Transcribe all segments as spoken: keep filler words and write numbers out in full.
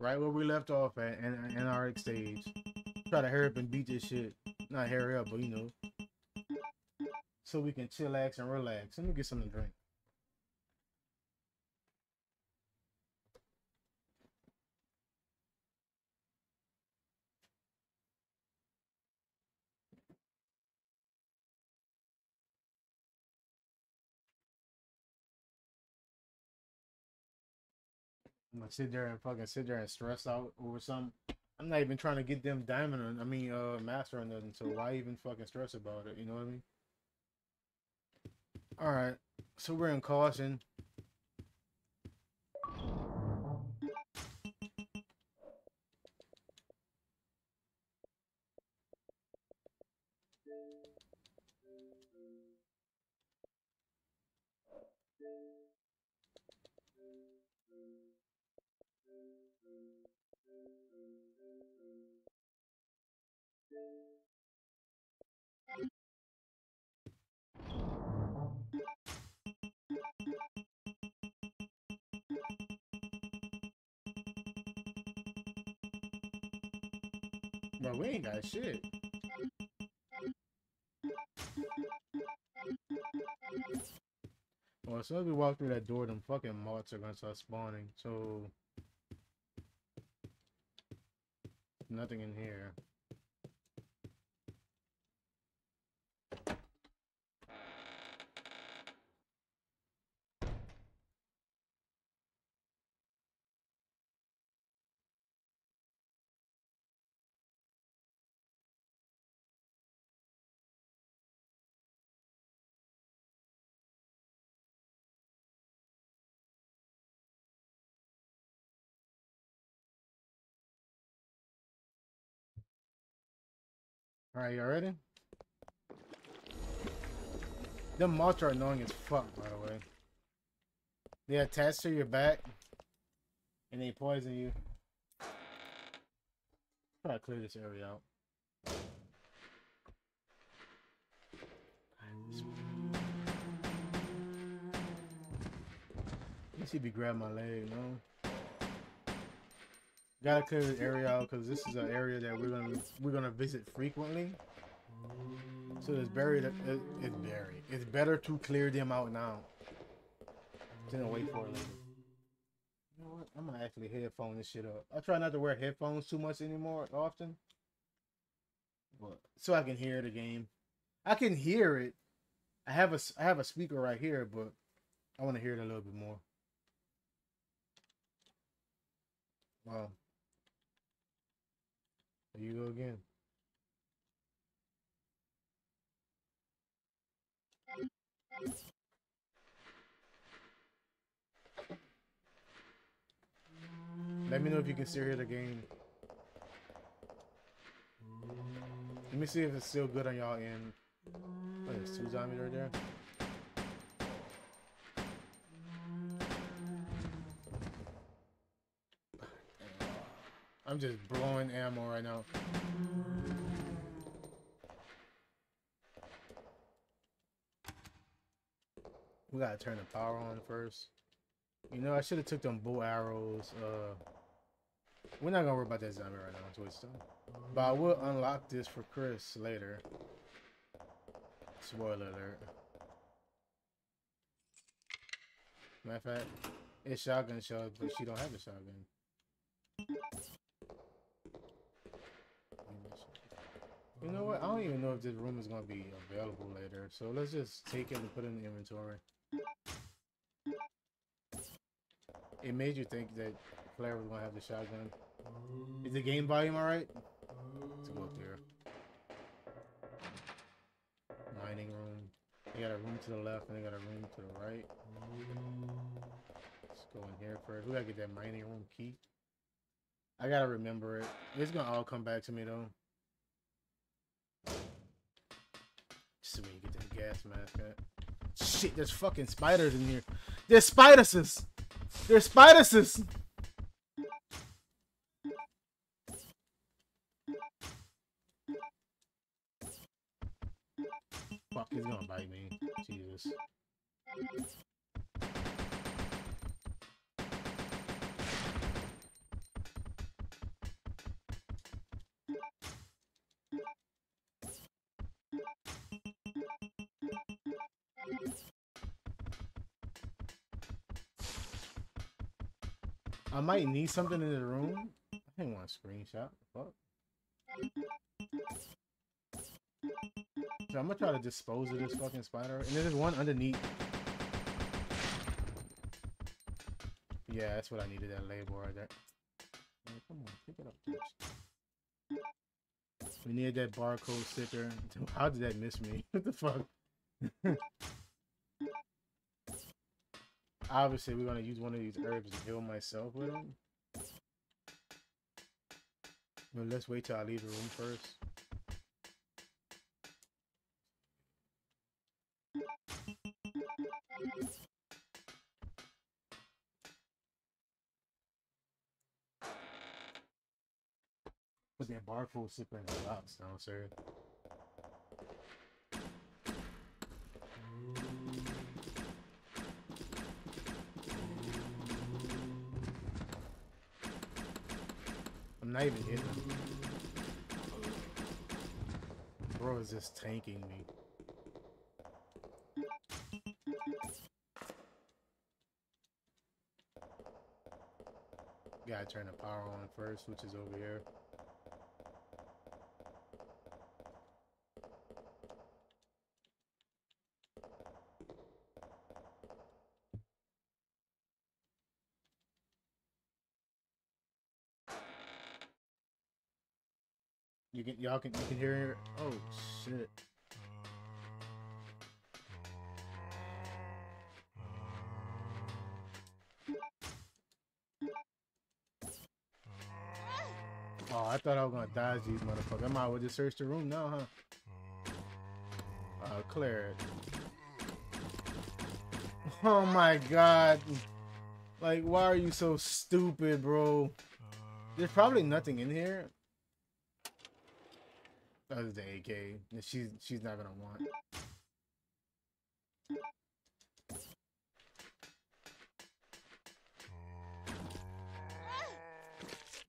right where we left off at, an Antarctic stage. Try to hurry up and beat this shit. Not hurry up, but you know. So we can chillax and relax. Let me get something to drink. I'm gonna sit there and fucking sit there and stress out over something. I'm not even trying to get them diamond, or, I mean, uh, master or nothing. So why even fucking stress about it? You know what I mean? All right. So we're in caution. But we ain't got shit. Well, as soon as we walk through that door, them fucking moths are gonna start spawning. So nothing in here. All right, y'all ready? Them moths are annoying as fuck, by the way. They attach to your back, and they poison you. Try to clear this area out. You should be grabbing my leg, man. Gotta clear this area out because this is an area that we're gonna we're gonna visit frequently. So it's buried. It, it's buried. It's better to clear them out now than wait for it later. You know what? I'm gonna actually headphone this shit up. I try not to wear headphones too much anymore, often, but so I can hear the game. I can hear it. I have a I have a speaker right here, but I want to hear it a little bit more. Wow. There you go again. Let me know if you can still hear the game. Let me see if it's still good on y'all end. What is two zombies right there? I'm just blowing ammo right now. We gotta turn the power on first. You know, I should have took them bow arrows. Uh, we're not gonna worry about that zombie right now, it's wasted. But I will unlock this for Chris later. Spoiler alert. Matter of fact, it's shotgun shells, but she don't have a shotgun. You know what? I don't even know if this room is going to be available later. So let's just take it and put it in the inventory. It made you think that Claire was going to have the shotgun. Is the game volume alright? Let's go up there. Mining room. They got a room to the left and they got a room to the right. Let's go in here first. We got to get that mining room key. I got to remember it. It's going to all come back to me though. So we can get that gas mask at. Shit, there's fucking spiders in here. There's spiderses. There's spiderses. Fuck, he's gonna bite me. Jesus. I might need something in the room. I didn't want a screenshot. Fuck. So I'm gonna try to dispose of this fucking spider. And there's one underneath. Yeah, that's what I needed, that label right there. Man, come on, pick it up. We need that barcode sticker. How did that miss me? What the fuck? Obviously, we're gonna use one of these herbs to heal myself with them. But let's wait till I leave the room first. What's that barcode sipping in the box downstairs? I'm not even hitting him. Bro is just tanking me. Gotta turn the power on first, which is over here. You can, y'all can, you can hear. Oh shit! Oh, I thought I was gonna dodge these motherfuckers. I might as well just search the room now, huh? Uh, Claire. Oh my god! Like, why are you so stupid, bro? There's probably nothing in here. Other than A K, she's she's not gonna want.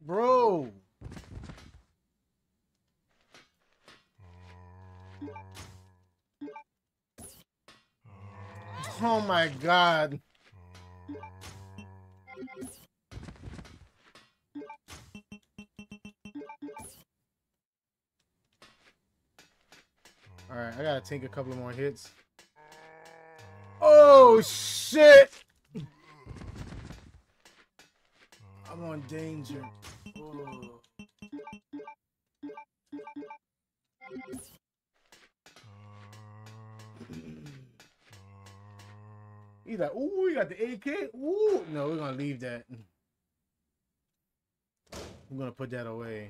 Bro, oh my god. Alright, I gotta take a couple more hits. Oh shit! I'm on danger. Oh. He's like, ooh, we got the A K. Ooh, no, we're gonna leave that. We're gonna put that away.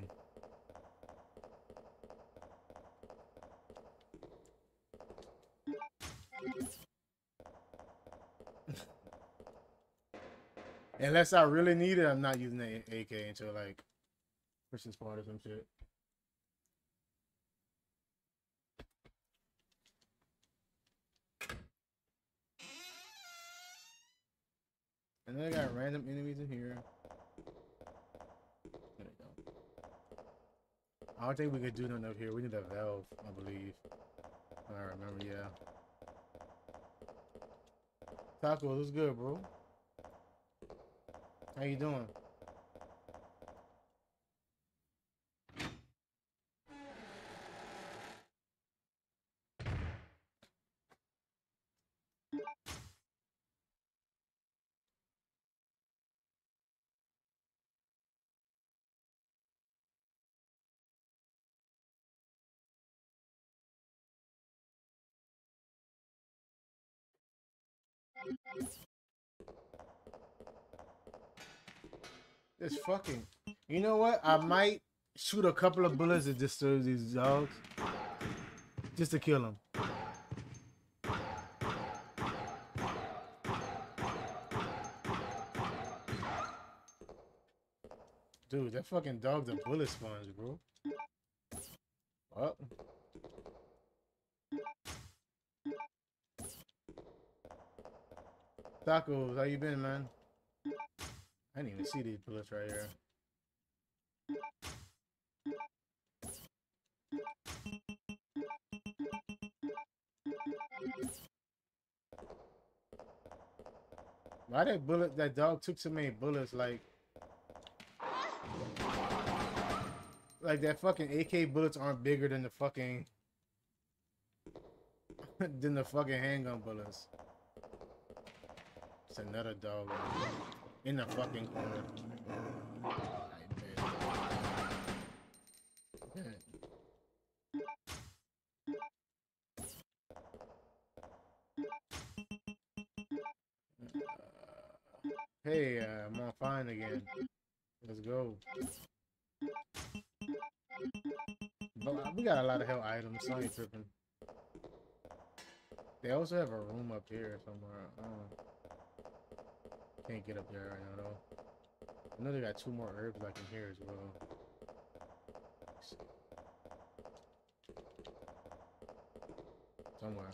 Unless I really need it, I'm not using the A K until like Chris's part or some shit. And then I got random enemies in here. There we go. I don't think we could do nothing up here. We need a valve, I believe. I remember, yeah. Taco, what's good, bro? How you doing? It's fucking. You know what? I might shoot a couple of bullets to disturb these dogs, just to kill them. Dude, that fucking dog's a bullet sponge, bro. What? Tacos, how you been, man? I didn't even see these bullets right here. Why that bullet, that dog took so many bullets? Like, Like, that fucking A K bullets aren't bigger than the fucking... than the fucking handgun bullets. It's another dog in the fucking corner. Hey, uh, I'm on fine again. Let's go. But we got a lot of hell items. I ain't tripping. They also have a room up here somewhere. Oh. Can't get up there right now though. I know they got two more herbs I can hear as well. Somewhere.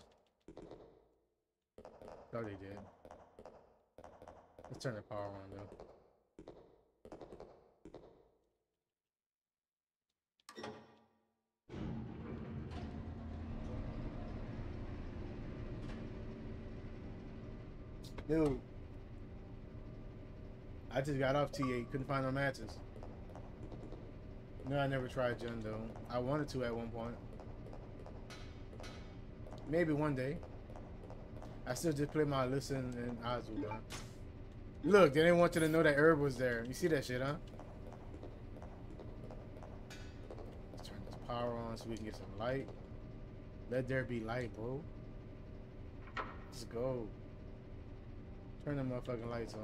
Thought they did. Let's turn the power on though. Dude, I just got off T eight. Couldn't find no matches. No, I never tried Jun though. I wanted to at one point. Maybe one day. I still just play my Listen and Azul. Huh? Look, they didn't want you to know that herb was there. You see that shit, huh? Let's turn this power on so we can get some light. Let there be light, bro. Let's go. Turn the motherfucking lights on.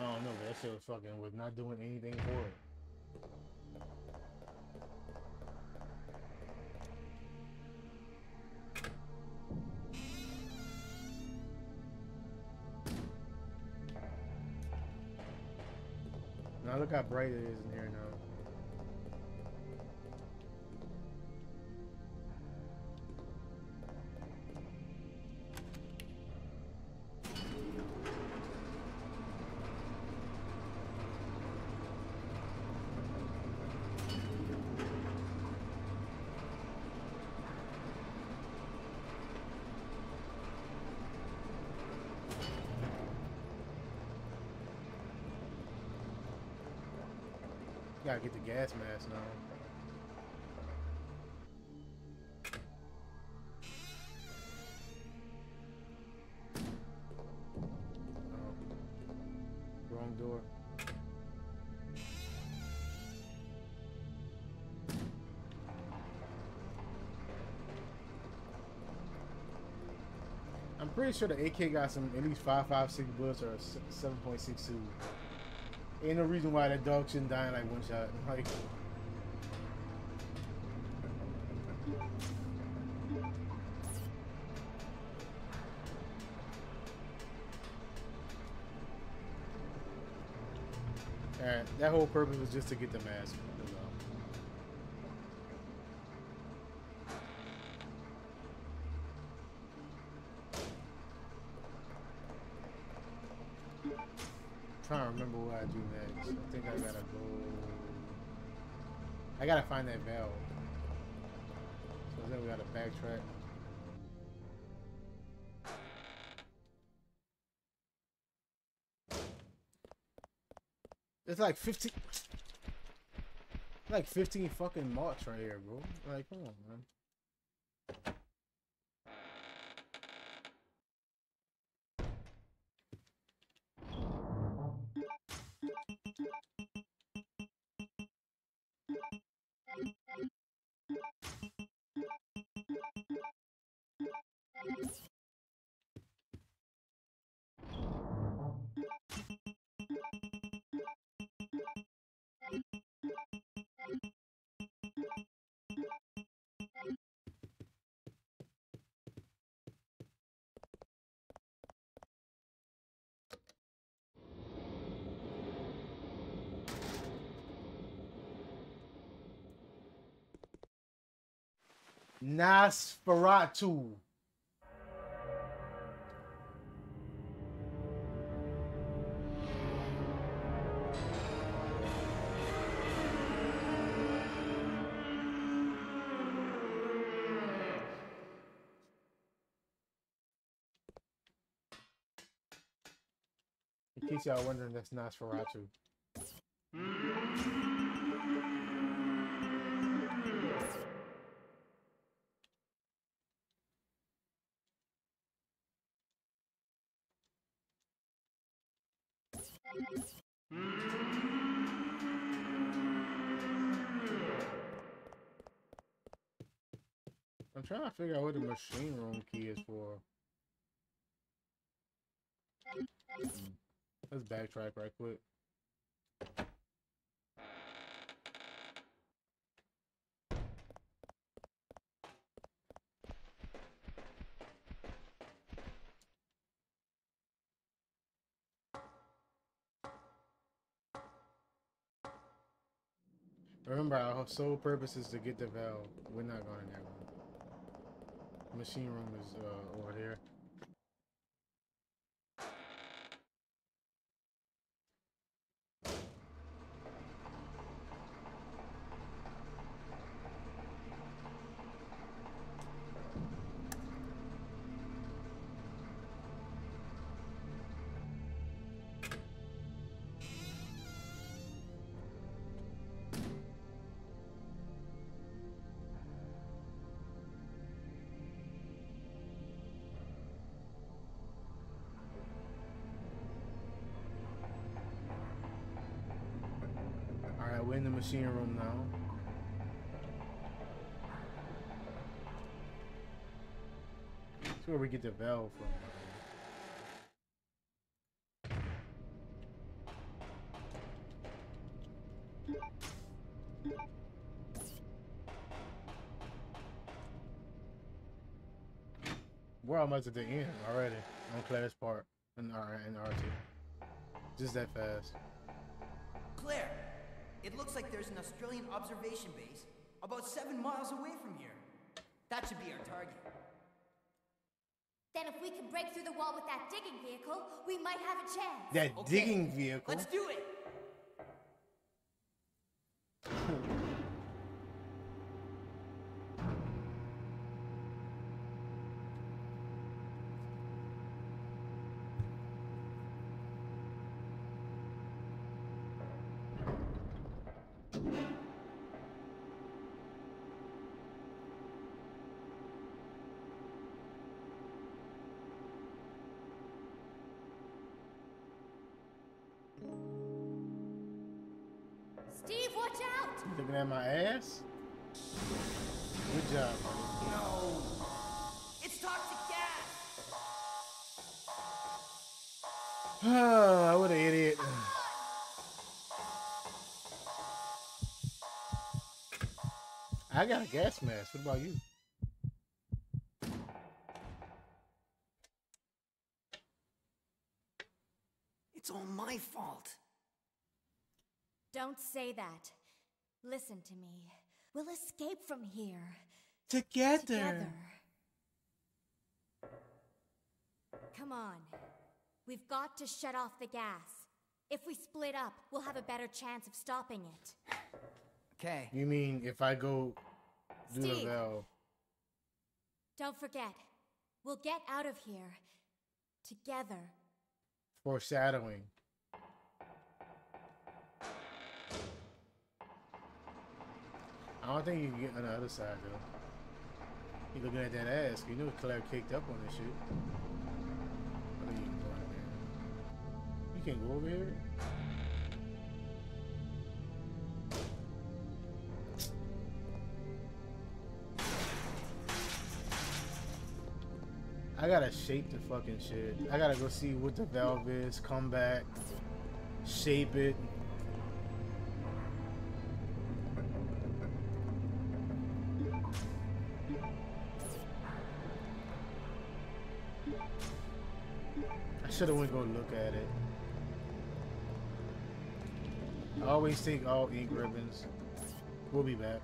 I don't know, but that shit was fucking with not doing anything for it. Now look how bright it is in here now. Gotta get the gas mask now. Oh. Wrong door. I'm pretty sure the A K got some at least five five six bullets or seven point six two. Ain't no reason why that dog shouldn't die in like one shot. Like, alright, that whole purpose was just to get the mask. I don't remember what I do next. I think I gotta go. I gotta find that valve. So then we gotta backtrack. It's like fifteen. Like fifteen fucking marks right here, bro. Like, come on, man. Nosferatu. In case y'all wondering, that's Nosferatu. I'm trying to figure out what the machine room key is for. Let's backtrack right quick. Remember, our sole purpose is to get the valve. We're not going in that one. Machine room is uh, over here. We're in the machine room now. That's where we get the valve from. We're almost at the end already on Claire's part and R T. Just that fast. Claire! It looks like there's an Australian observation base about seven miles away from here. That should be our target. Then if we can break through the wall with that digging vehicle, we might have a chance. That okay. Digging vehicle? Let's do it! Steve, watch out! You looking at my ass? Good job, buddy. No! It's toxic gas! What an idiot. I got a gas mask. What about you? It's all my fault. Don't say that. Listen to me. We'll escape from here. Together. Together. Come on. We've got to shut off the gas. If we split up, we'll have a better chance of stopping it. Okay. You mean if I go do Steve, the bell? Don't forget. We'll get out of here. Together. Foreshadowing. I don't think you can get on the other side, though. You looking at that ass. You knew Claire kicked up on this shit. I think you can go out there. You can't go over here? I gotta shape the fucking shit. I gotta go see what the valve is, come back, shape it. I should have went go look at it. I always take all ink ribbons. We'll be back.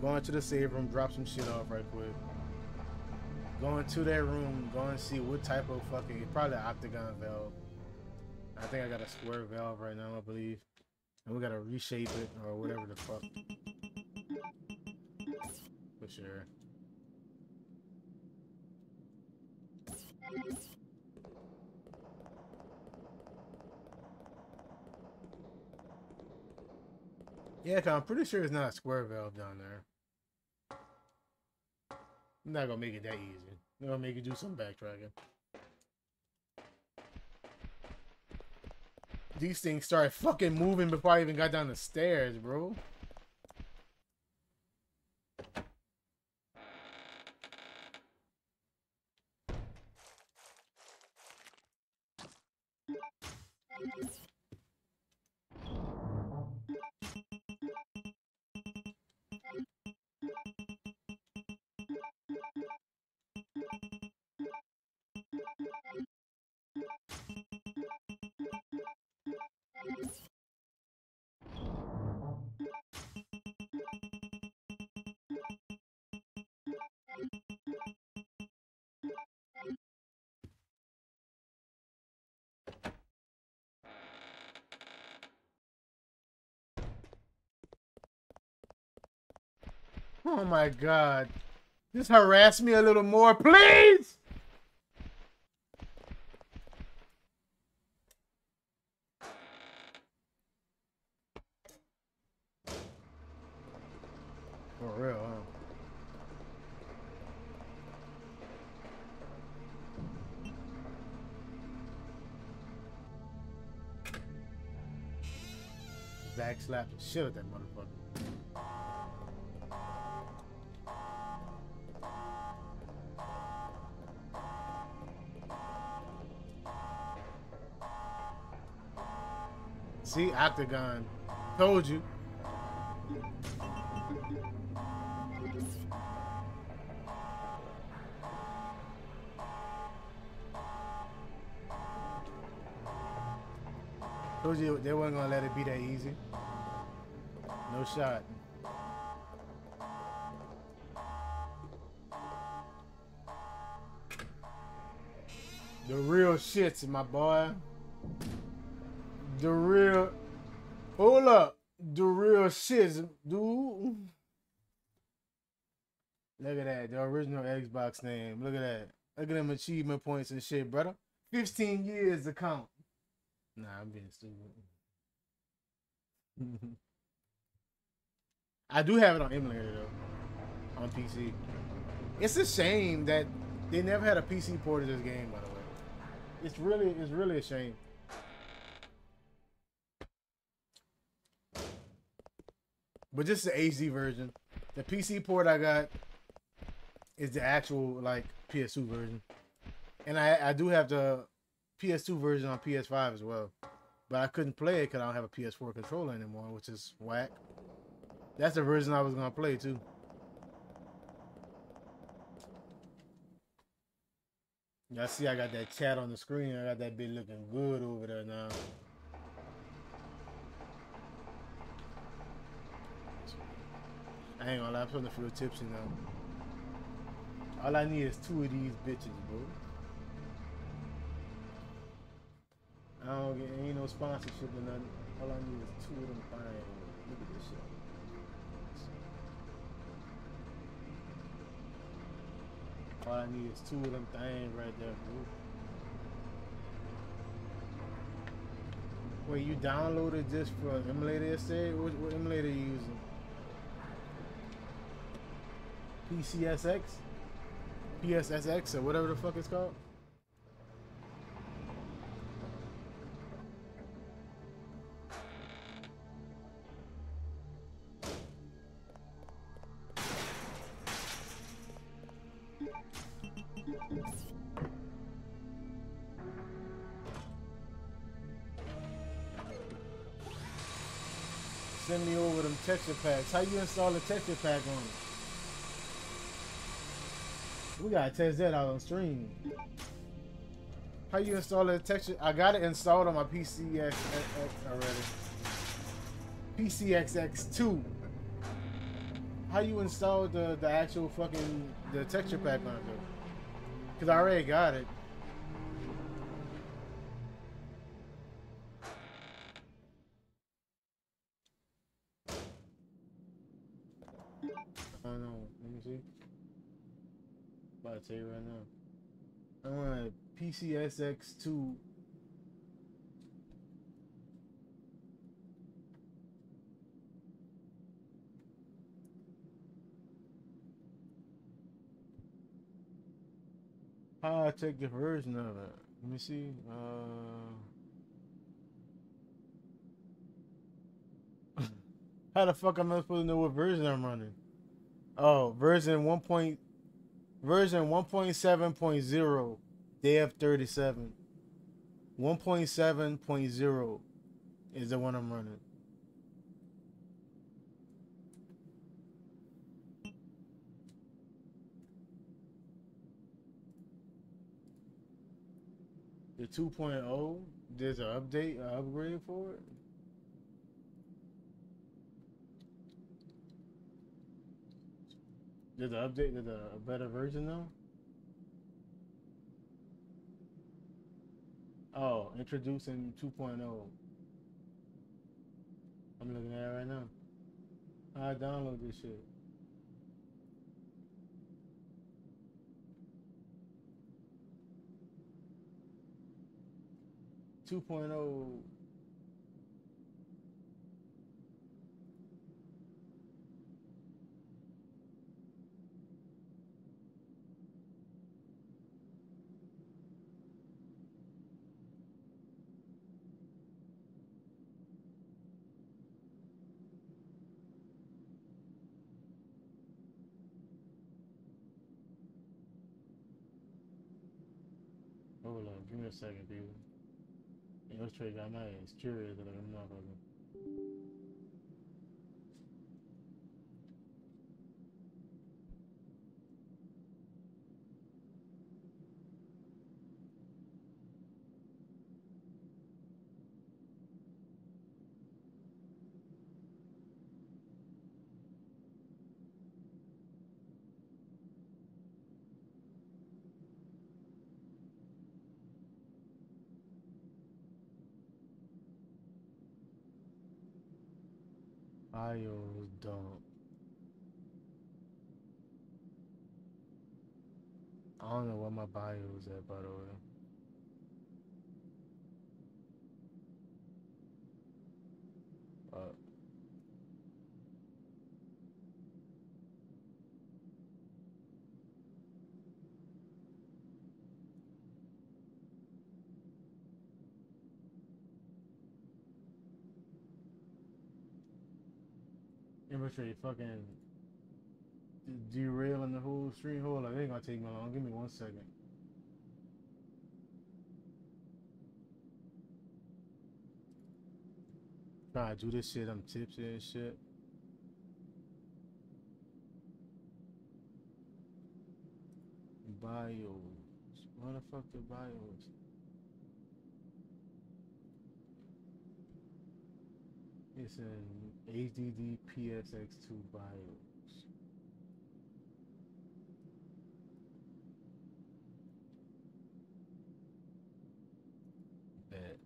Going to the save room, drop some shit off right quick. Going to that room, go and see what type of fucking, probably an octagon valve. I think I got a square valve right now, I believe. And we gotta reshape it or whatever the fuck. for sure. Yeah, I'm pretty sure it's not a square valve down there. I'm not gonna make it that easy. I'm gonna make you do some backtracking. These things started fucking moving before I even got down the stairs, bro. Oh my God. Just harass me a little more, please! For real, huh? Back slap the shit with that motherfucker. See, Octagon. Told you. Told you they weren't gonna let it be that easy. No shot. The real shits, my boy. The real, hold up, the real shit, dude. Look at that, the original Xbox name. Look at that. Look at them achievement points and shit, brother. Fifteen years to count. Nah, I'm being stupid. I do have it on emulator though, on P C. It's a shame that they never had a P C port of this game. By the way, it's really, it's really a shame. But just the H D version. The P C port I got is the actual like P S two version, and I I do have the P S two version on P S five as well. But I couldn't play it because I don't have a P S four controller anymore, which is whack. That's the version I was gonna play too. Y'all see, I got that chat on the screen. I got that bitch looking good over there now. Hang on, I'm putting a few tips in now. All I need is two of these bitches, bro. I don't get any no sponsorship or nothing. All I need is two of them fine. Look at this shit. All I need is two of them things right there, bro. Wait, you downloaded this for an emulator yesterday? What, what emulator are you using? P C S X? P S S X or whatever the fuck it's called? Send me over them texture packs. How you install a texture pack on it? We gotta test that out on stream. How you install the texture? I got it installed on my P C S X already. P C S X two. How you install the the actual fucking the texture pack on it? Cause I already got it. find out. Let me see. I'm about to tell you right now. I want a P C S X two. How I take the version of it. Let me see. Uh, how the fuck am I supposed to know what version I'm running? Oh, version one point, version one point seven point zero, day of thirty seven. One point seven point zero is the one I'm running. The two point oh, there's an update, an upgrade for it. There's an update, there's a better version now. Oh, introducing two point oh. I'm looking at it right now. I download this shit. two point oh. Hold on, give me a second, people. Illustrated, I might it's curious that I'm not gonna. I don't. I don't know what my bio is at, by the way. But infantry fucking derailing the whole stream. Hold on, it ain't gonna take me long. Give me one second. Trying to do this shit. I'm tipsy and shit. Bios. Where the fuck the bios? It's in A D D P S X two BIOS. Bet.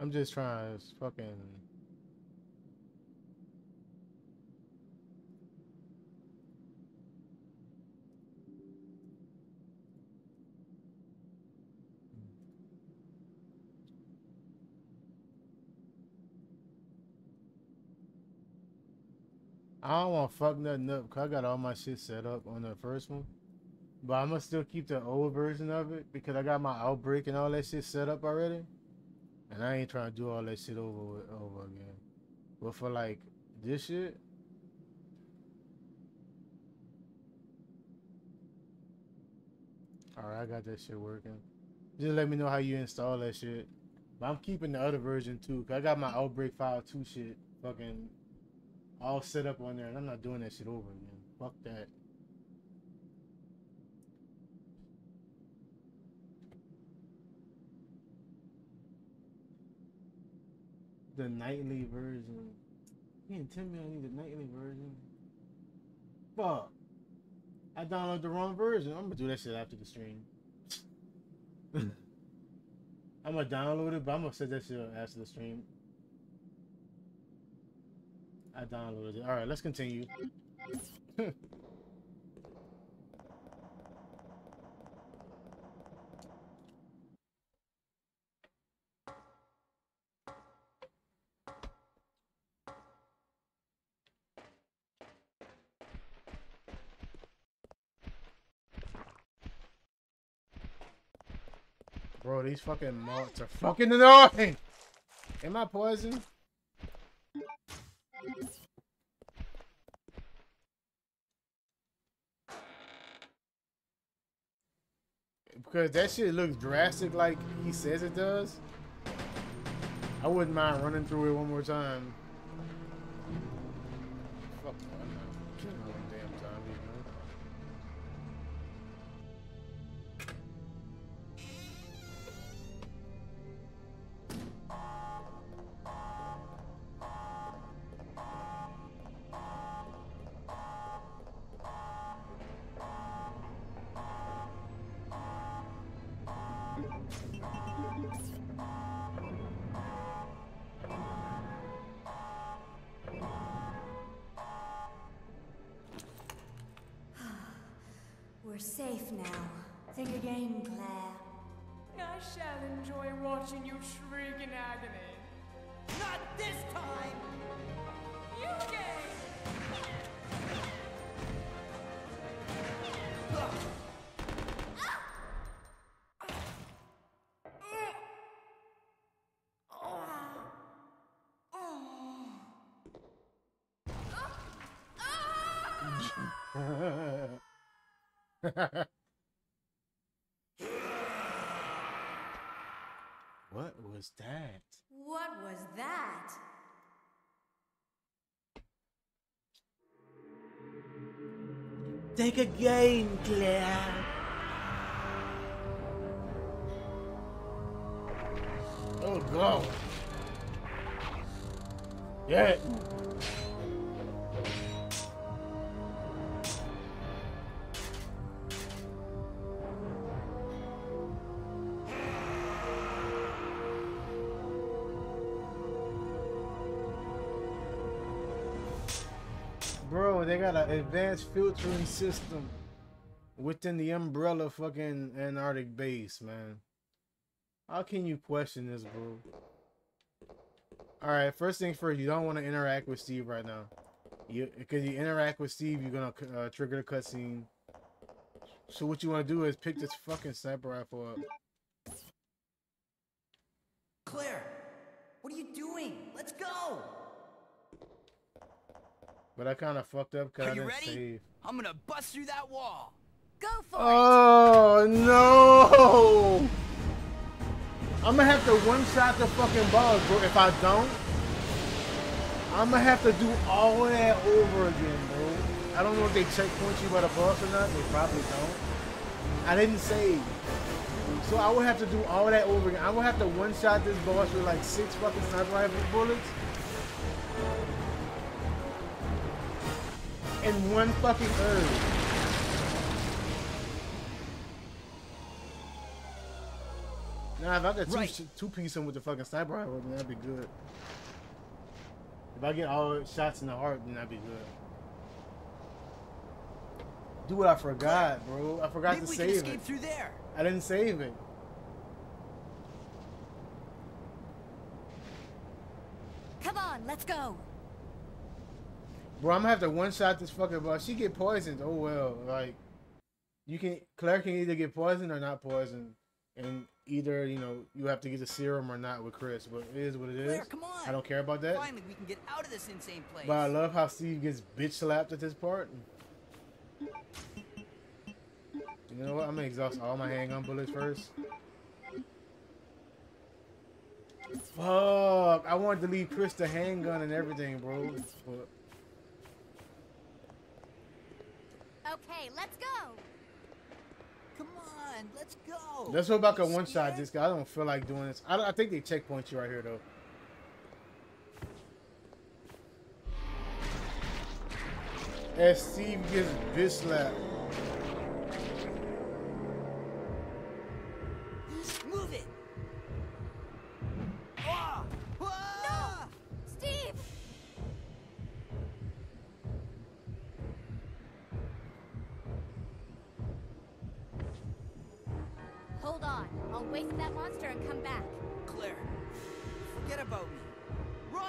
I'm just trying to fucking I don't want to fuck nothing up because I got all my shit set up on the first one, but I'm gonna still keep the old version of it because I got my outbreak and all that shit set up already. And I ain't trying to do all that shit over with, over again. But for like this shit, all right, I got that shit working. Just let me know how you install that shit. But I'm keeping the other version too, cause I got my Outbreak File two shit fucking all set up on there, and I'm not doing that shit over again. Fuck that. The nightly version. You didn't tell me I need the nightly version. Fuck. I downloaded the wrong version. I'm gonna do that shit after the stream. I'm gonna download it, but I'm gonna set that shit up after the stream. I downloaded it. Alright, let's continue. Bro, these fucking moths are fucking annoying! Am I poisoned? Because that shit looks drastic like he says it does. I wouldn't mind running through it one more time. Fuck, I'm not killing one damn time, you know? We're safe now. Think again, Claire. I shall enjoy watching you shriek in agony. Not this time! You gay! What was that? What was that? Take a game, Claire. Oh, God. Yeah. They got an advanced filtering system within the umbrella fucking Antarctic base, man. How can you question this, bro? Alright, first thing first, you don't want to interact with Steve right now. You, because you interact with Steve, you're going to uh, trigger the cutscene. So what you want to do is pick this fucking sniper rifle up. Claire, what are you doing? Let's go! But I kind of fucked up because I didn't save. I'm gonna bust through that wall. Go for oh, it! Oh no! I'm gonna have to one-shot the fucking boss, bro. If I don't, I'm gonna have to do all that over again, bro. I don't know if they checkpoint you by the boss or not. They probably don't. I didn't save, so I would have to do all that over again. I would have to one-shot this boss with like six fucking sniper rifle bullets. In one fucking herb. Nah, if I got two, right. two piece him with the fucking sniper rifle, then that'd be good. If I get all shots in the heart, then that'd be good. Do what I forgot, bro. I forgot Maybe to save escape it. Through there. I didn't save it. Come on, let's go. Bro, I'm gonna have to one-shot this fucking boss. She get poisoned. Oh well, like you can. Claire can either get poisoned or not poisoned, and either you know you have to get the serum or not with Chris. But it is what it is. Claire, come on. I don't care about that. Finally, we can get out of this insane place. But I love how Steve gets bitch slapped at this part. You know what? I'm gonna exhaust all my handgun bullets first. Fuck. I wanted to leave Chris the handgun and everything, bro. Fuck. Okay, let's go. Come on, let's go. Let's hope I can one shot this guy. I don't feel like doing this. I, don't, I think they checkpoint you right here, though. As Steve gets this slap. Move it. Oh. Oh. No, Steve. Hold on. I'll waste that monster and come back. Claire, forget about me. Run.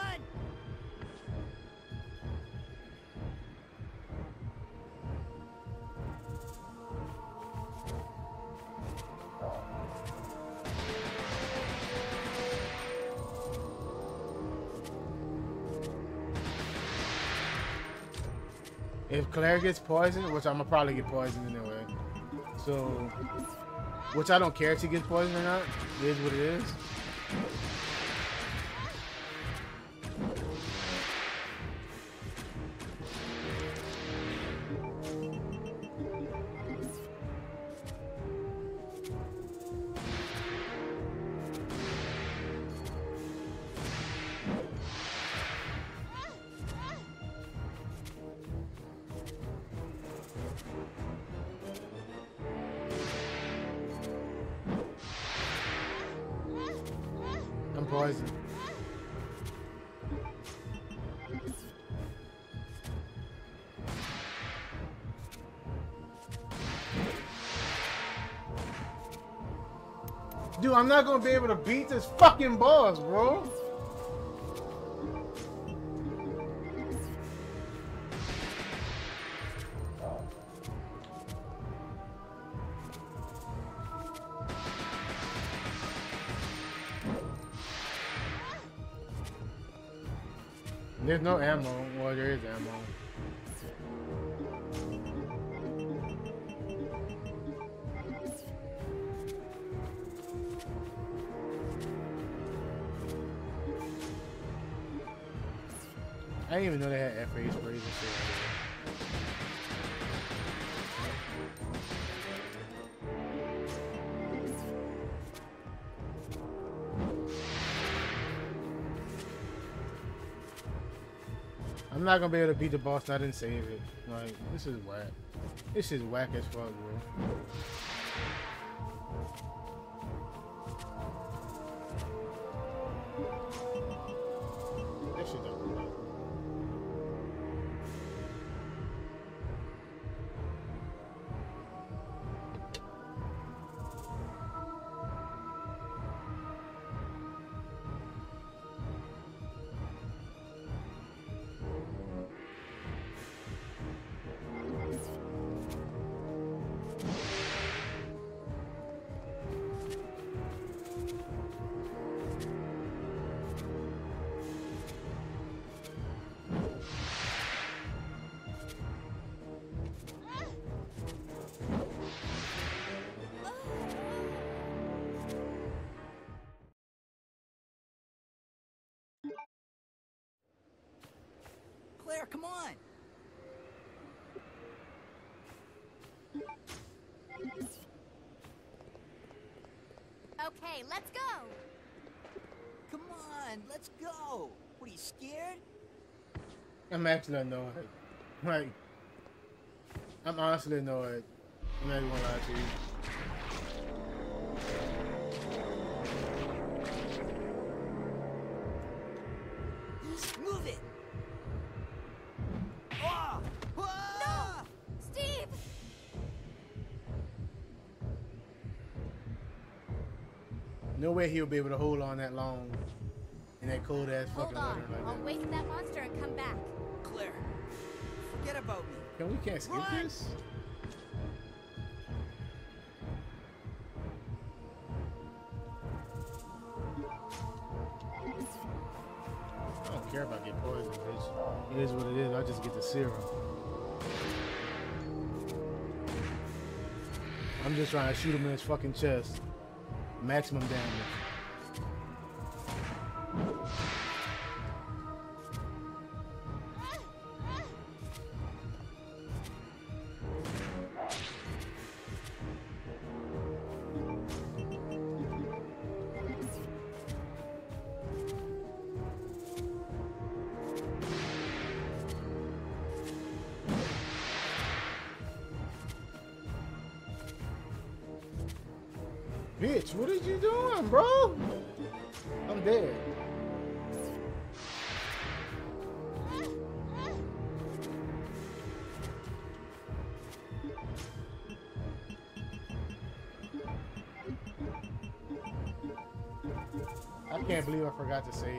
If Claire gets poisoned, which I'm gonna probably get poisoned anyway, so which I don't care if she gets poisoned or not, it is what it is. Dude, I'm not gonna be able to beat this fucking boss, bro. There's no ammo. Well, there is ammo. I didn't even know they had F A sprays and shit. I'm not gonna be able to beat the boss. I didn't save it. Like, this is whack. This is whack as fuck, bro. Claire, come on. Okay, let's go. Come on, let's go. What, are you scared? I'm actually annoyed. Like, I'm honestly annoyed. I'm not even gonna lie to you. No way he'll be able to hold on that long in that cold ass fucking leather like that. Hold on, I'll waste that monster and come back. Claire, forget about me. Can we can't skip this? I don't care about getting poisoned, bitch. It is what it is. I just get the serum. I'm just trying to shoot him in his fucking chest. Maximum damage. Bitch, what are you doing, bro? I'm dead. I can't believe I forgot to save.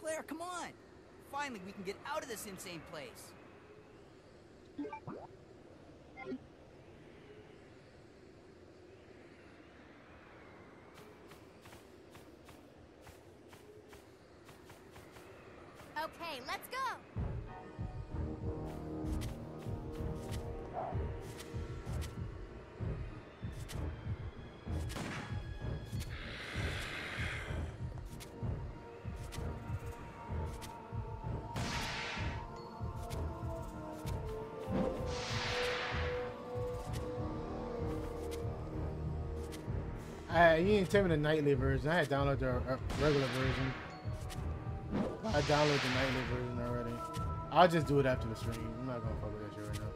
Claire, come on! Finally, we can get out of this insane place. Okay, let's go. I, you didn't tell me the nightly version. I had downloaded the uh, regular version. I downloaded the nightly version already. I'll just do it after the stream. I'm not gonna fuck with that shit right now.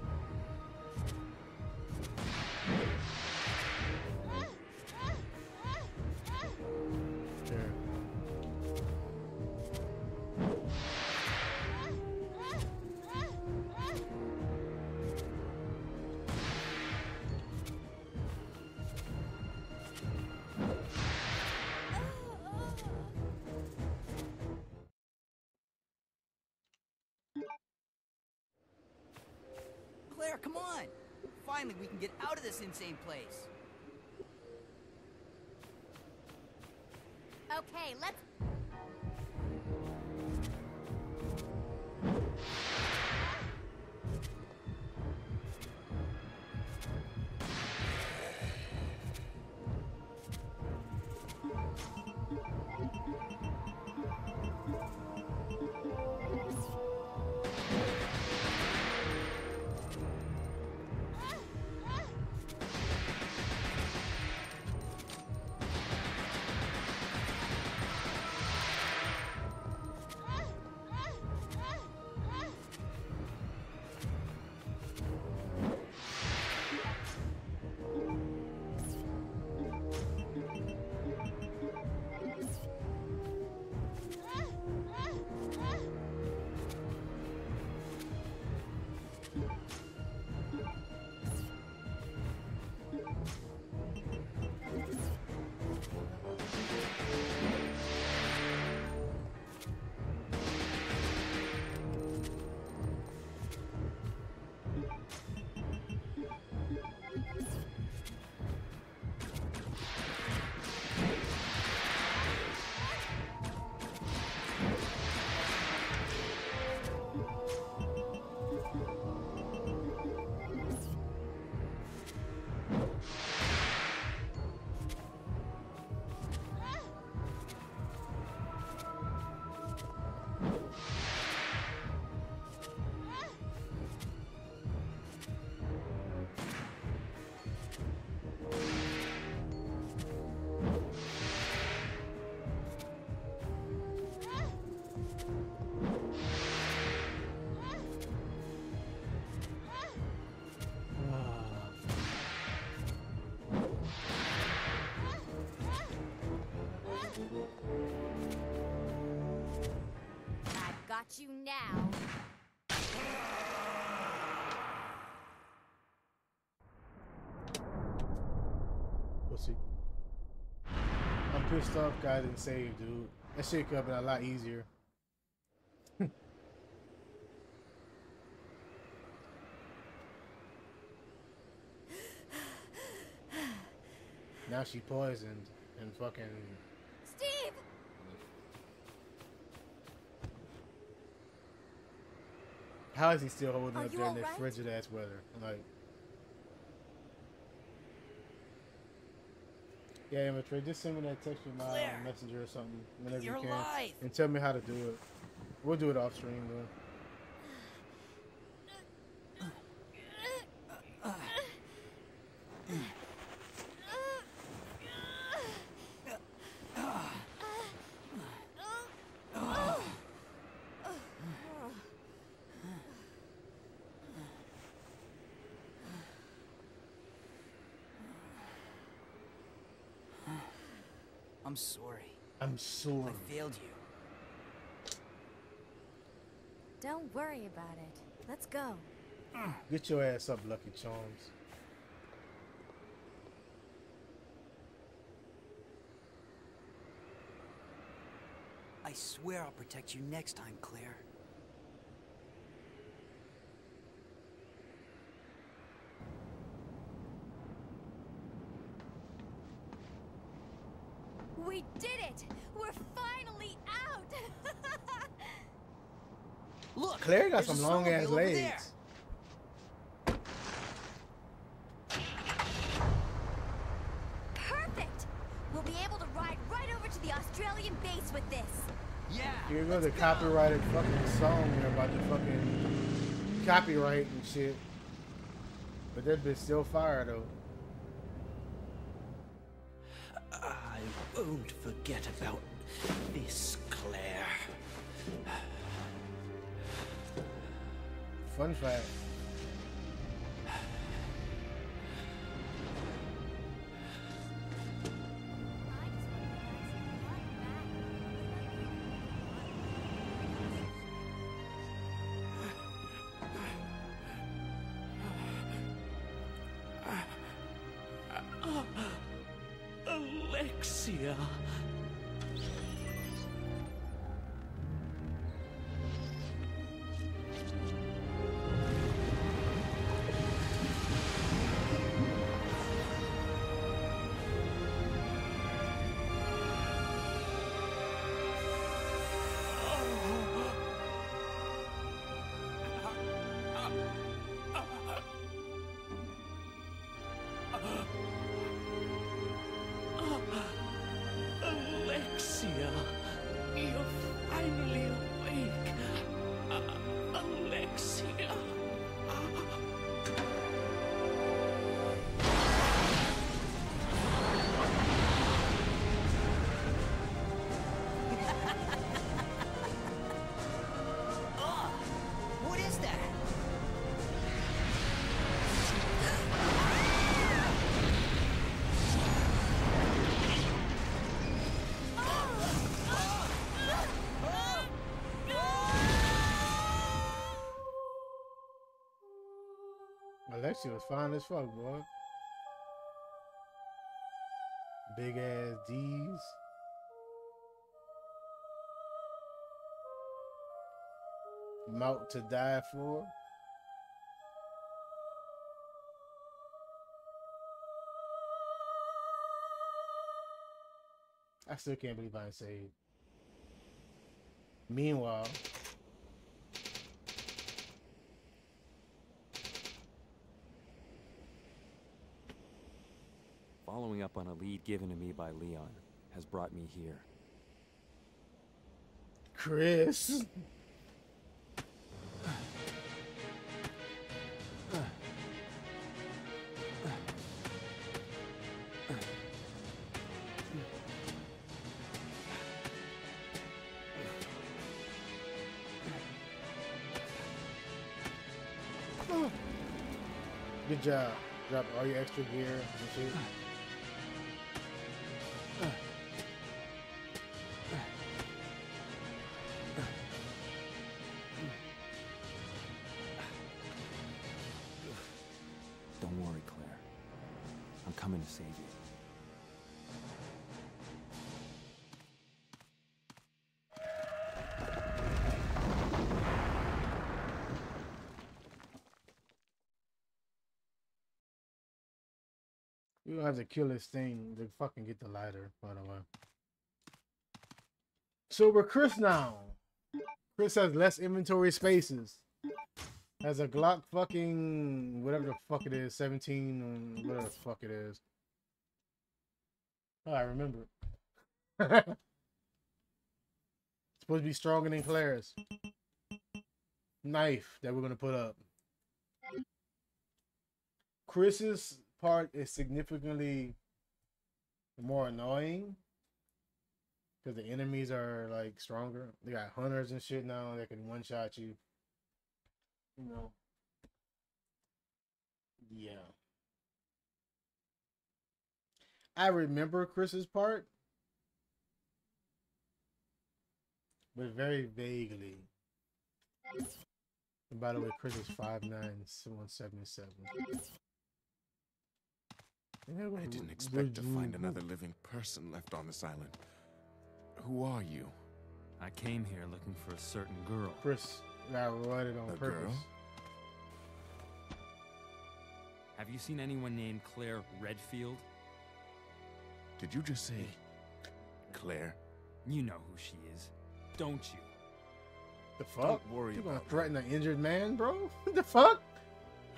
Come on! Finally, we can get out of this insane place. Okay, let's... I've got you now. We'll see. I'm pissed off, guy didn't save, dude. That shit could have been a lot easier. Now she poisoned and fucking... Steve! How is he still holding Are up there in this right? frigid ass weather? Like... Yeah, Amateur, just send me that text with my uh, messenger or something whenever You're you can. Alive. And tell me how to do it. We'll do it off stream though. I'm sorry. I'm sorry. I failed you. Don't worry about it. Let's go. Get your ass up, Lucky Charms. I swear I'll protect you next time, Claire. We did it! We're finally out! Look, Claire got some long ass legs. Perfect! We'll be able to ride right over to the Australian base with this. Yeah. Here goes the copyrighted fucking song here about the fucking copyright and shit. But that bitch still fire though. Don't forget about this, Claire. Fun fact. Alexia. Alexia was fine as fuck, boy. Big ass D's. Mount to die for. I still can't believe I ain't saved. Meanwhile. Following up on a lead given to me by Leon has brought me here. Chris. Good job. Drop all your extra gear and shit. Save you. We don't have to kill this thing to fucking get the lighter, by the way. So we're Chris now. Chris has less inventory spaces. Has a Glock fucking whatever the fuck it is, seventeen, whatever the fuck it is. Oh, I remember. Supposed to be stronger than Claire's knife that we're gonna put up. Chris's part is significantly more annoying because the enemies are like stronger. They got hunters and shit now that can one shot you. You know. Yeah. I remember Chris's part, but very vaguely. And by the way, Chris is five nine, one seventy-seven. I didn't expect to find another living person left on this island. Who are you? I came here looking for a certain girl. Chris got righted on purpose. Have you seen anyone named Claire Redfield? Did you just say Claire? You know who she is, don't you? The fuck? Don't worry. You gonna threaten an injured man, bro? The fuck?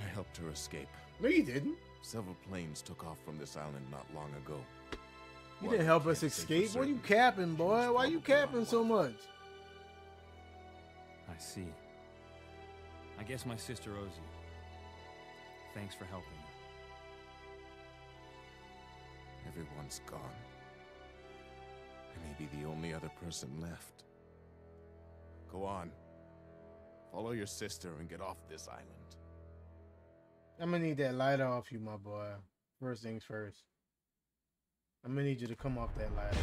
I helped her escape. No, you didn't. Several planes took off from this island not long ago. You didn't help us escape. What are you capping, boy? Why are you capping so much? I see. I guess my sister owes you. Thanks for helping. Everyone's gone. I may be the only other person left. Go on. Follow your sister and get off this island. I'm gonna need that lighter off you, my boy. First things first. I'm gonna need you to come off that lighter.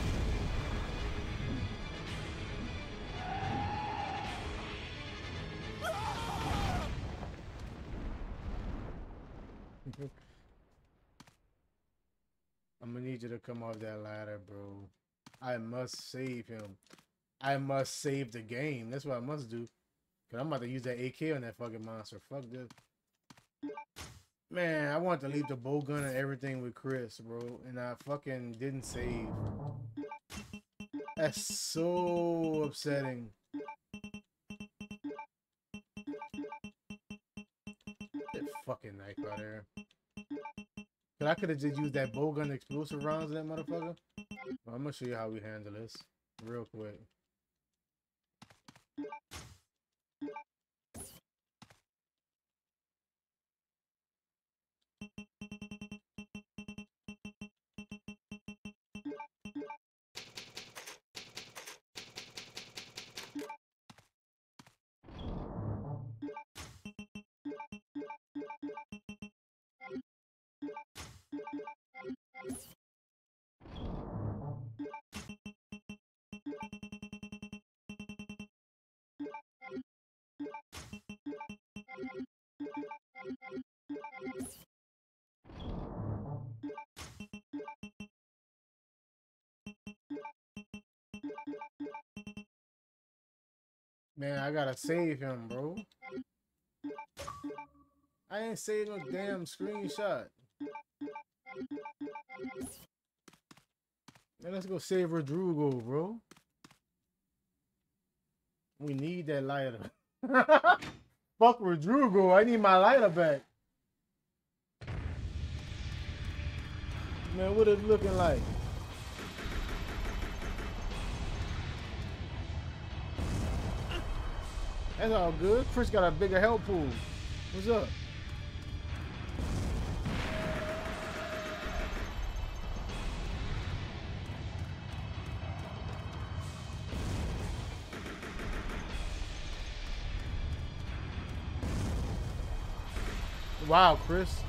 I'm gonna need you to come off that ladder, bro. I must save him. I must save the game. That's what I must do. Cause I'm about to use that A K on that fucking monster. Fuck this. Man, I wanted to leave the bow gun and everything with Chris, bro, and I fucking didn't save. That's so upsetting. That fucking knife right there. Cause I could have just used that bow gun explosive rounds, that motherfucker. Well, I'm gonna show you how we handle this real quick. Man, I gotta save him, bro. I ain't saved no damn screenshot. Now let's go save Rodrigo, bro. We need that lighter. Fuck Rodrigo, I need my lighter back. Man, what it looking like? That's all good. Chris got a bigger health pool. What's up? Wow, Chris.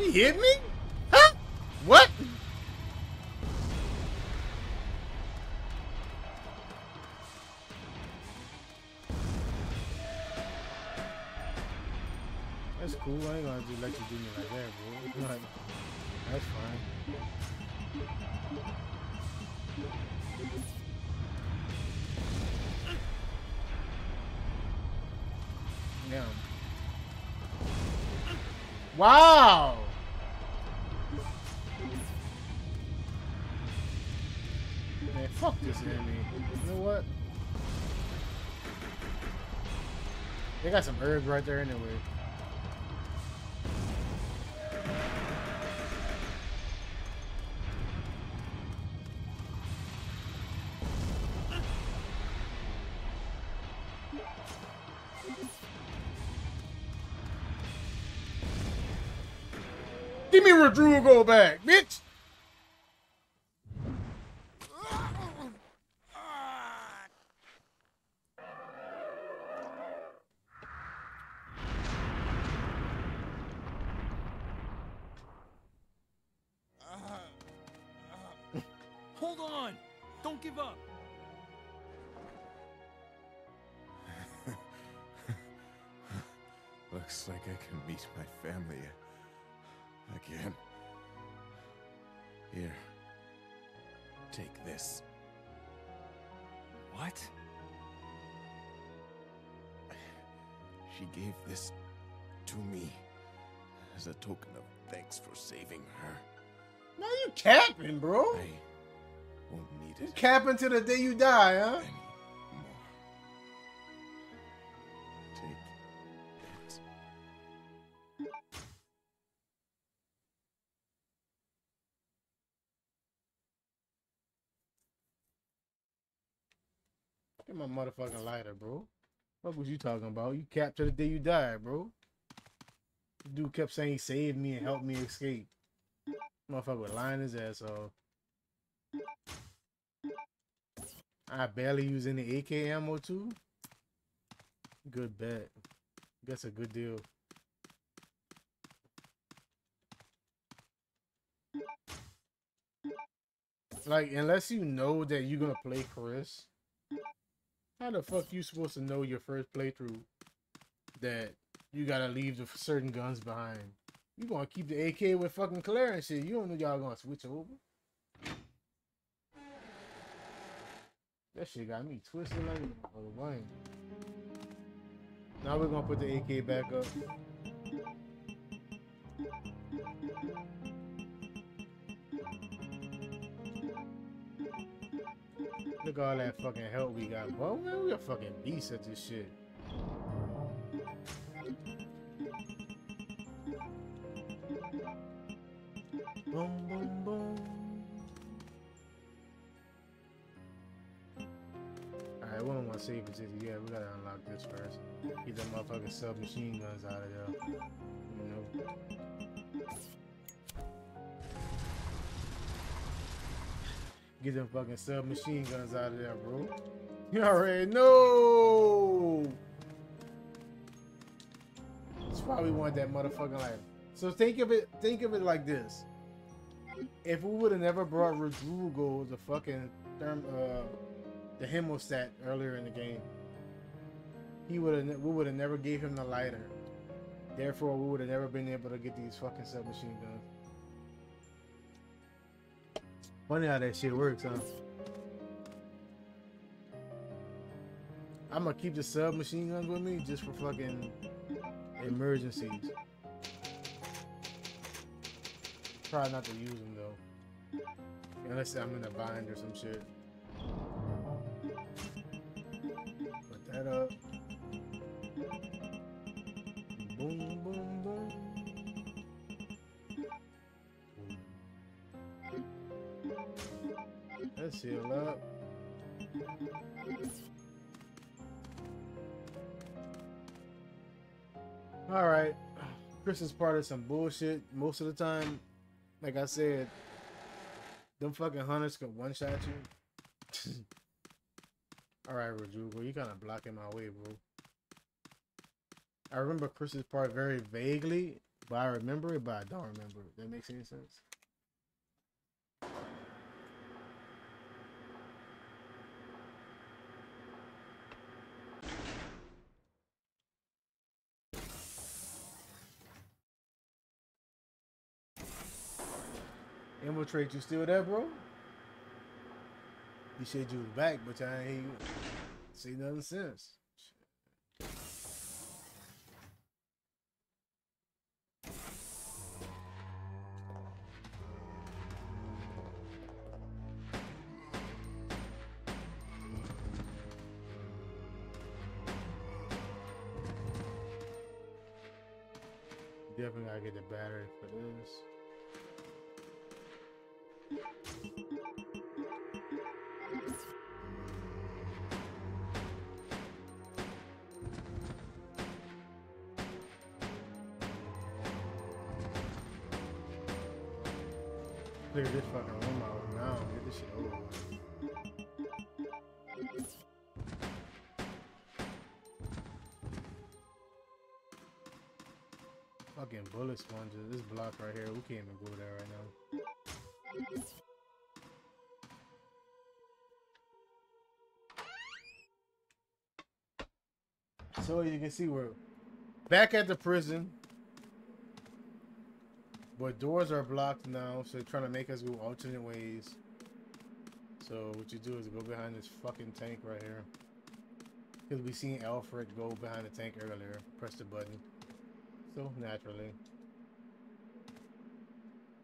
He hit me? Huh? What? That's cool. I ain't gonna just let you do me like that, bro. Like, that's fine. Yeah. Wow! Man, fuck this enemy. You know what? They got some herbs right there anyway. Give me Rodrigo back, bitch! Hold on! Don't give up! Looks like I can meet my family again. Here. Take this. What? She gave this to me as a token of thanks for saving her. Now you capping, bro. I won't need it. You capping till the day you die, huh? Anymore. Take that. Get my motherfucking lighter, bro. What was you talking about? You capped to the day you died, bro. The dude kept saying he saved me and helped me escape. Motherfucker lying his ass off. I barely use any A K ammo too. Good bet. That's a good deal. Like, unless you know that you're gonna play Chris. How the fuck you supposed to know your first playthrough that you gotta leave the certain guns behind? You gonna keep the A K with fucking Claire and shit. You don't know y'all gonna switch over. That shit got me twisted like a wine. Now we're gonna put the A K back up. Look at all that fucking help we got, bro. Man, we a fucking beast at this shit. Boom, boom, boom. Alright, we don't want to save it. Yeah, we gotta unlock this first. Get them motherfucking submachine guns out of there. You know? Get them fucking submachine guns out of there, bro. You already know. That's why we want that motherfucking life. So think of it, think of it like this. If we would have never brought Rodrigo the fucking therm, uh, the hemostat earlier in the game, he would have. We would have never gave him the lighter. Therefore, we would have never been able to get these fucking submachine guns. Funny how that shit works, huh? I'm gonna keep the submachine guns with me just for fucking emergencies. Try not to use them though. Unless I'm in a bind or some shit. Put that up. Boom, boom, boom. Let's heal up. Alright. Chris is part of some bullshit. Most of the time, like I said, them fucking hunters can one-shot you. Alright, Rodrigo, you kind of blocking my way, bro. I remember Chris's part very vaguely, But I remember it, but I don't remember it. That makes any sense? Infiltrate, you still there, bro? You said you was back, but I ain't seen nothing since. Definitely gotta get the battery for this. Clear this fucking room out now. Get this shit over with. Fucking bullet sponges. This block right here, we can't even go there right now. So you can see we're back at the prison, but doors are blocked now, so they're trying to make us go alternate ways. So what you do is go behind this fucking tank right here, because we seen Alfred go behind the tank earlier, press the button. So naturally,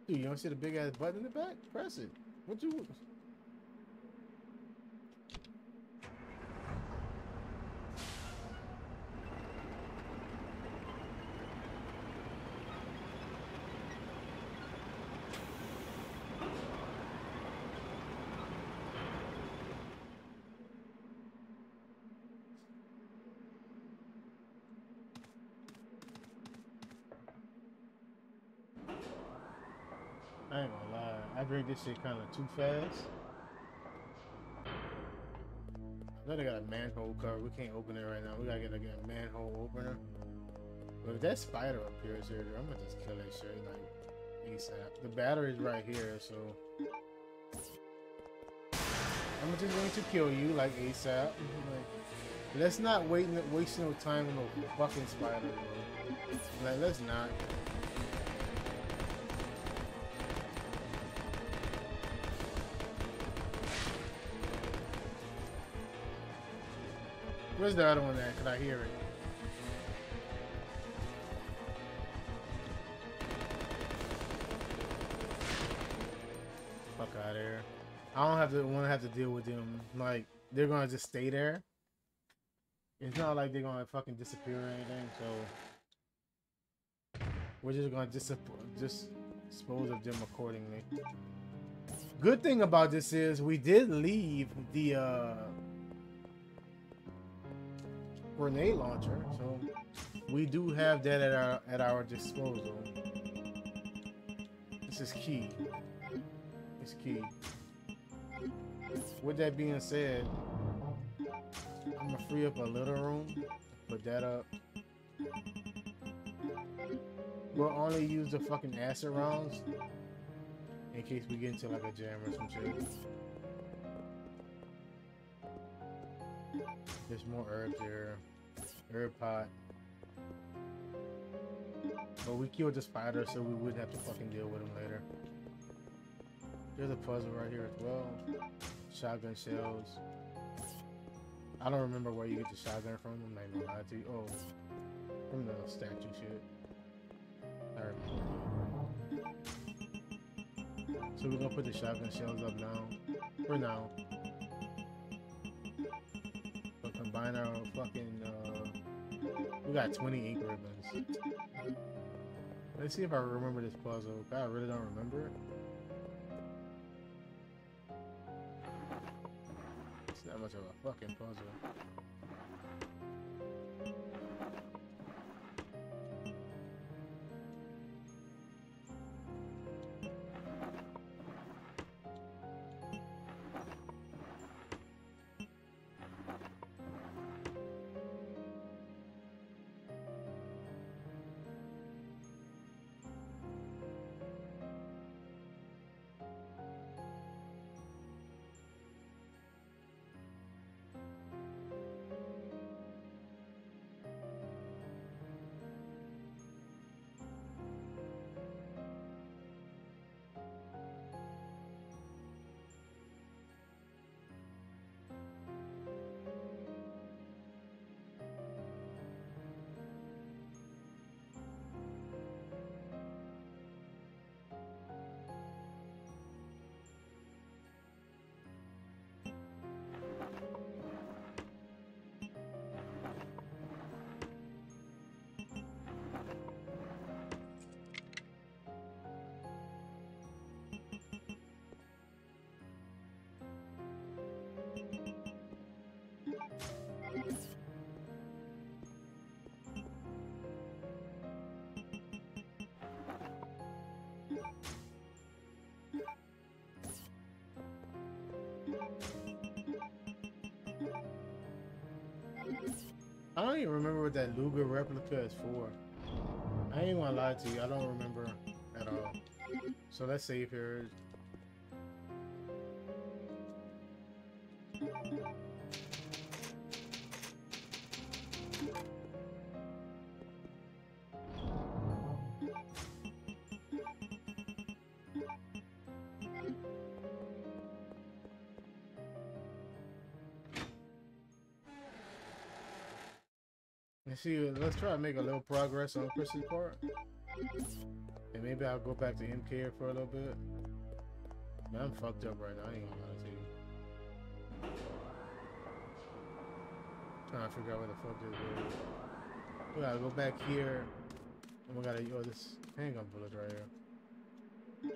dude, you don't see the big ass button in the back? Press it. What you? I ain't gonna lie, I drink this shit kind of too fast. I know they got a manhole cover. We can't open it right now. We gotta get a manhole opener. But if that spider appears here, I'm gonna just kill that shit like ASAP. The battery's right here, so I'm just going to kill you like ASAP. Like, let's not wait and waste no time on no fucking spider. Bro. Like, let's not. Where's the other one at? Could I hear it? Fuck out of here. I don't have to want to have to deal with them. Like, they're gonna just stay there. It's not like they're gonna fucking disappear or anything, so we're just gonna dis just dispose of them accordingly. Good thing about this is we did leave the uh grenade launcher, so we do have that at our at our disposal. This is key. It's key. With that being said, I'm gonna free up a little room, put that up. We'll only use the fucking acid rounds in case we get into like a jam or some shit. There's more herbs here. Herb pot. But we killed the spider, so we wouldn't have to fucking deal with him later. There's a puzzle right here as well. Shotgun shells. I don't remember where you get the shotgun from. I'm not even gonna lie to you. Oh, from the statue shit. I remember. So we're gonna put the shotgun shells up now. For now. Combine our fucking, uh, we got twenty ink ribbons. Let's see if I remember this puzzle. God, I really don't remember it. It's not much of a fucking puzzle. I don't even remember what that Luger replica is for. I ain't gonna lie to you, I don't remember at all. So let's save here. Let's see, let's try to make a little progress on Chris's part. And maybe I'll go back to M K for a little bit. Man, I'm fucked up right now, I ain't gonna lie to you. Trying to figure out where the fuck this is. We gotta go back here. And we gotta, yo, this handgun bullet right here.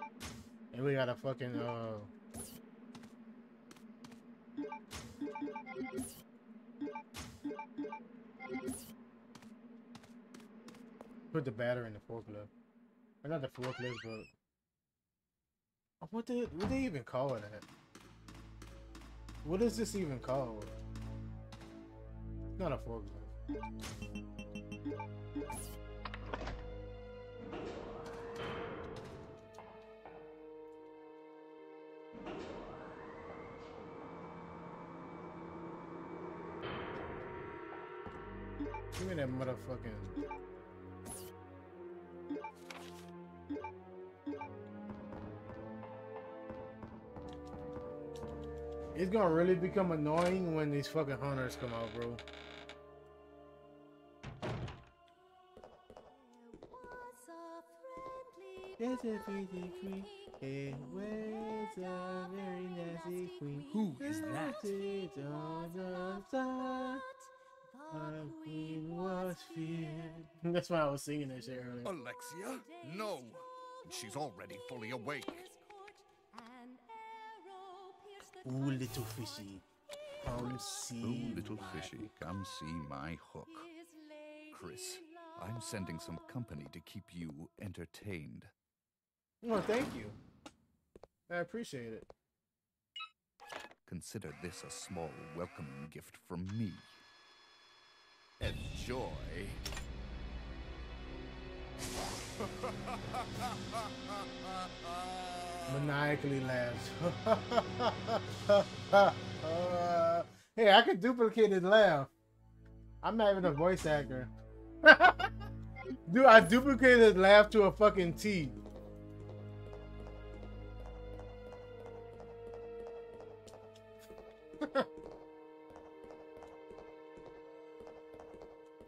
And we gotta fucking, uh... put the battery in the forklift. Or not the forklift, but... What did what they even call it at? What is this even called? It's not a forklift. Give me that motherfucking... It's gonna really become annoying when these fucking hunters come out, bro. There's a pretty queen. It wears a very nasty queen. Who is that? It's on the side. Our queen was feared. That's why I was singing that shit earlier. Alexia? No. She's already fully awake. Ooh, little fishy, come see. Ooh, little fishy, come see my hook. Chris, I'm sending some company to keep you entertained. Well, thank you. I appreciate it. Consider this a small welcoming gift from me. Enjoy. Maniacally laughs. uh, hey, I could duplicate his laugh. I'm not even a voice actor. Dude, I duplicated his laugh to a fucking T.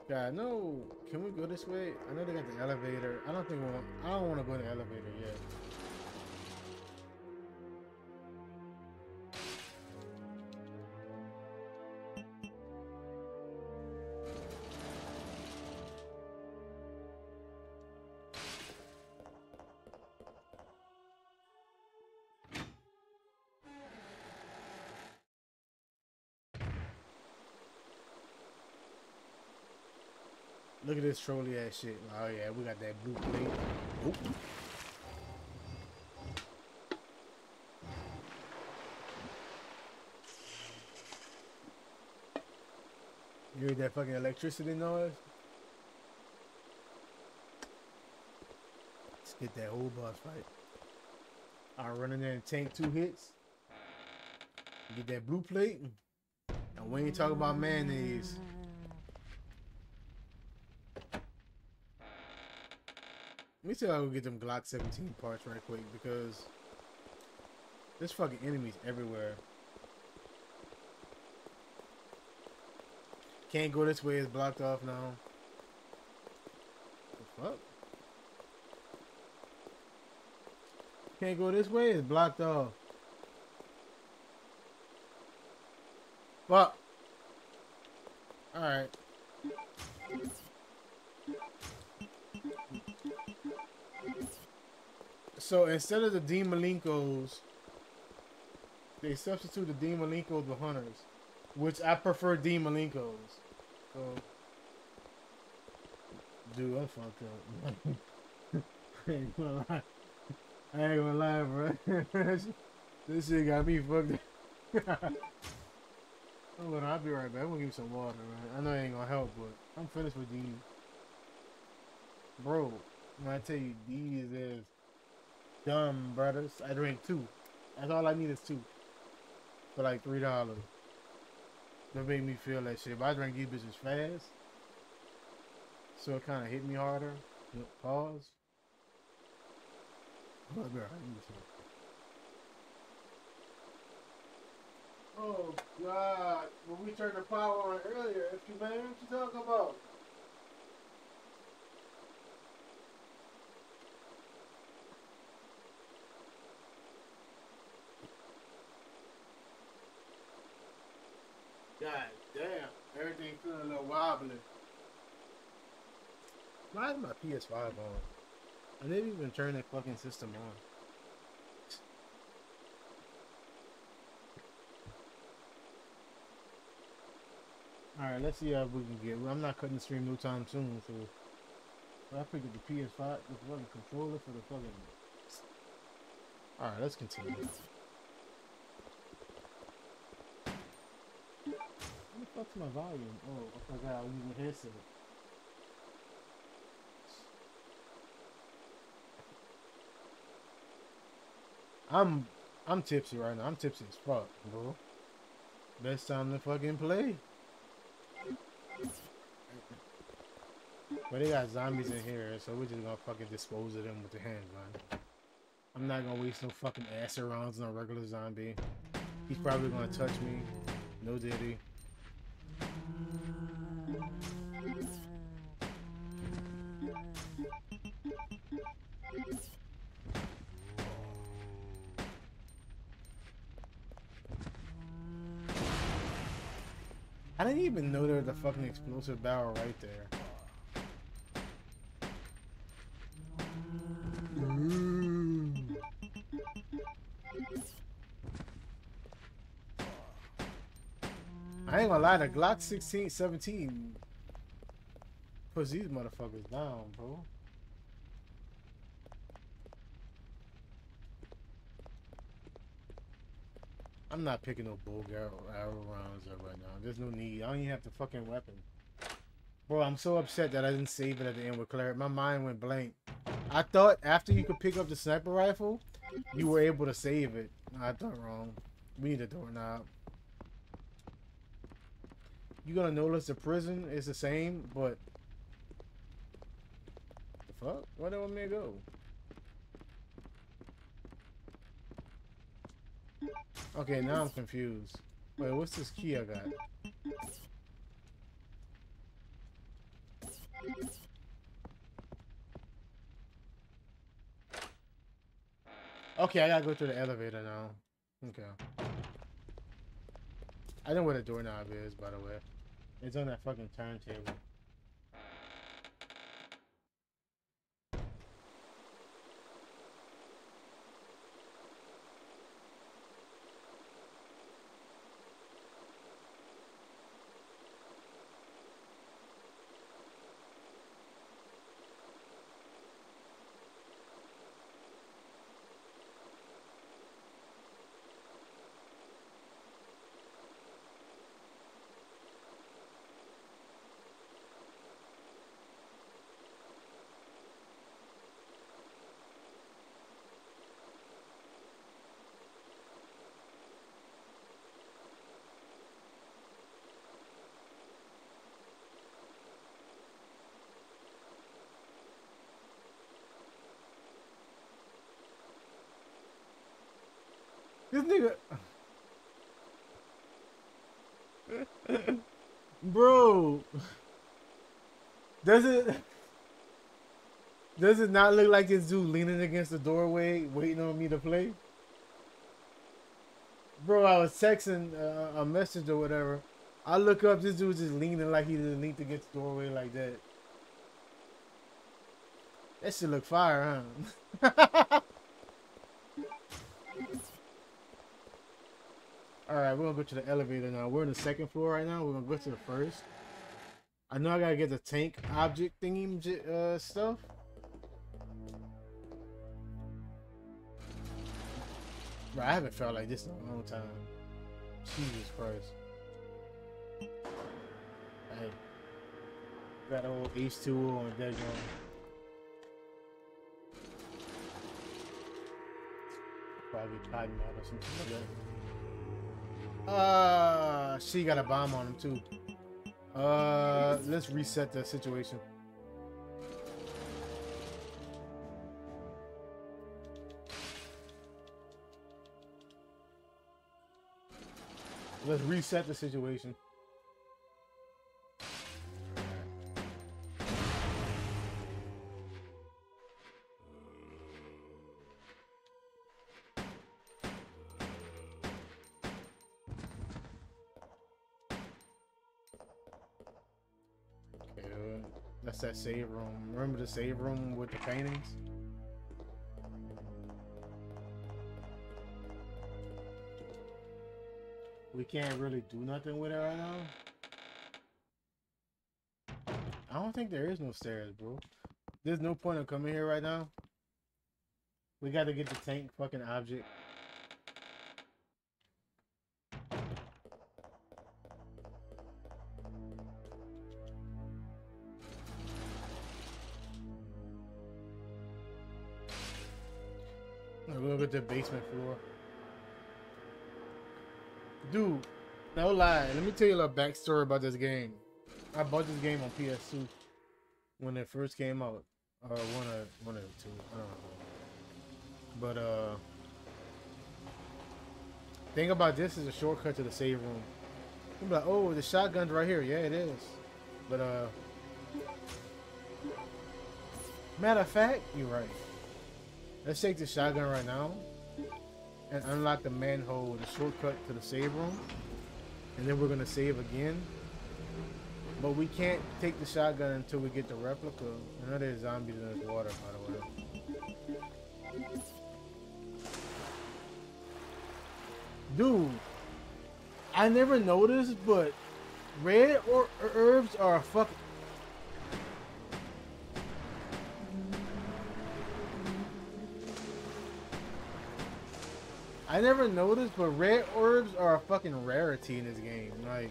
God, no. Can we go this way? I know they got the elevator. I don't think we want, I don't want to go in the elevator yet. Look at this trolley ass shit. Oh yeah, we got that blue plate. Oop. You hear that fucking electricity noise? Let's get that old boss fight. I'll run in there and tank two hits. Get that blue plate. And we ain't talking about mayonnaise. Let me see how I can get them Glock seventeen parts right quick, because there's fucking enemies everywhere. Can't go this way, it's blocked off now. The fuck? Can't go this way, it's blocked off. Fuck. Alright. So instead of the Dean Malinkos, they substitute the Dean Malinkos with hunters, which I prefer Dean Malinkos. So, dude, I'm fucked up. I ain't gonna lie, I ain't gonna lie, bro. This shit got me fucked up. Hold on, I'll be right back. I'm gonna give you some water, man. I know it ain't gonna help, but I'm finished with these. Bro, when I tell you these is dumb, brothers. I drink two. That's all I need is two. For like three dollars. That made me feel that shit. But I drank these bitches fast. So it kinda hit me harder. Yep. Pause. Oh, God. Oh, God. When we turned the power on earlier, if you man, what you talking about? God damn, everything feeling a little wobbly. Why is my P S five on? I didn't even turn that fucking system on. Alright, let's see how we can get. I'm not cutting the stream no time soon, so but I figured the P S five, the fucking controller for the fucking. Alright, let's continue. What the fuck's my volume? Oh, I forgot I was using the headset. I'm I'm tipsy right now. I'm tipsy as fuck, bro. Best time to fucking play. But they got zombies in here, so we're just gonna fucking dispose of them with the handgun. I'm not gonna waste no fucking ass rounds on a regular zombie. He's probably gonna touch me. No diddy. I didn't even know there was a fucking explosive barrel right there. Mm. I ain't gonna lie, the Glock sixteen, seventeen puts these motherfuckers down, bro. I'm not picking no bull arrow rounds up right now. There's no need. I don't even have the fucking weapon. Bro, I'm so upset that I didn't save it at the end with Claire. My mind went blank. I thought after you could pick up the sniper rifle, you were able to save it. I thought wrong. We need a doorknob. You're gonna notice the prison is the same, but... The fuck? Where did I want me to go? Okay, now I'm confused. Wait, what's this key I got? Okay, I gotta go through the elevator now. Okay. I know where the doorknob is, by the way. It's on that fucking turntable. This nigga, bro, does it does it not look like this dude leaning against the doorway, waiting on me to play? Bro, I was texting uh, a message or whatever. I look up, this dude just leaning like he just leaned against the doorway like that. That shit look fire, huh? Alright, we're gonna go to the elevator now. We're on the second floor right now. We're gonna go to the first. I know I gotta get the tank object thingy uh, stuff. Bro, I haven't felt like this in a long time. Jesus Christ. Hey. Got old H two O on the deck. Probably cotton out or something like that. Uh, she got a bomb on him too. Uh, let's reset the situation. Let's reset the situation. That save room. Remember the save room with the paintings? We can't really do nothing with it right now. I don't think there is no stairs, bro. There's no point in coming here right now. We got to get the tank fucking object. The basement floor, dude. No lie, let me tell you a little backstory about this game. I bought this game on P S two when it first came out, or uh, one or one or two, I don't know. But uh, thing about this is a shortcut to the save room. I'm like, oh, the shotgun's right here. Yeah, it is. But uh, matter of fact, you're right. Let's take the shotgun right now and unlock the manhole with a shortcut to the save room, and then we're gonna save again. But we can't take the shotgun until we get the replica. I know there's zombies in this water, by the way. Dude, I never noticed, but red or herbs are a fucking. I never noticed, but red orbs are a fucking rarity in this game. Like,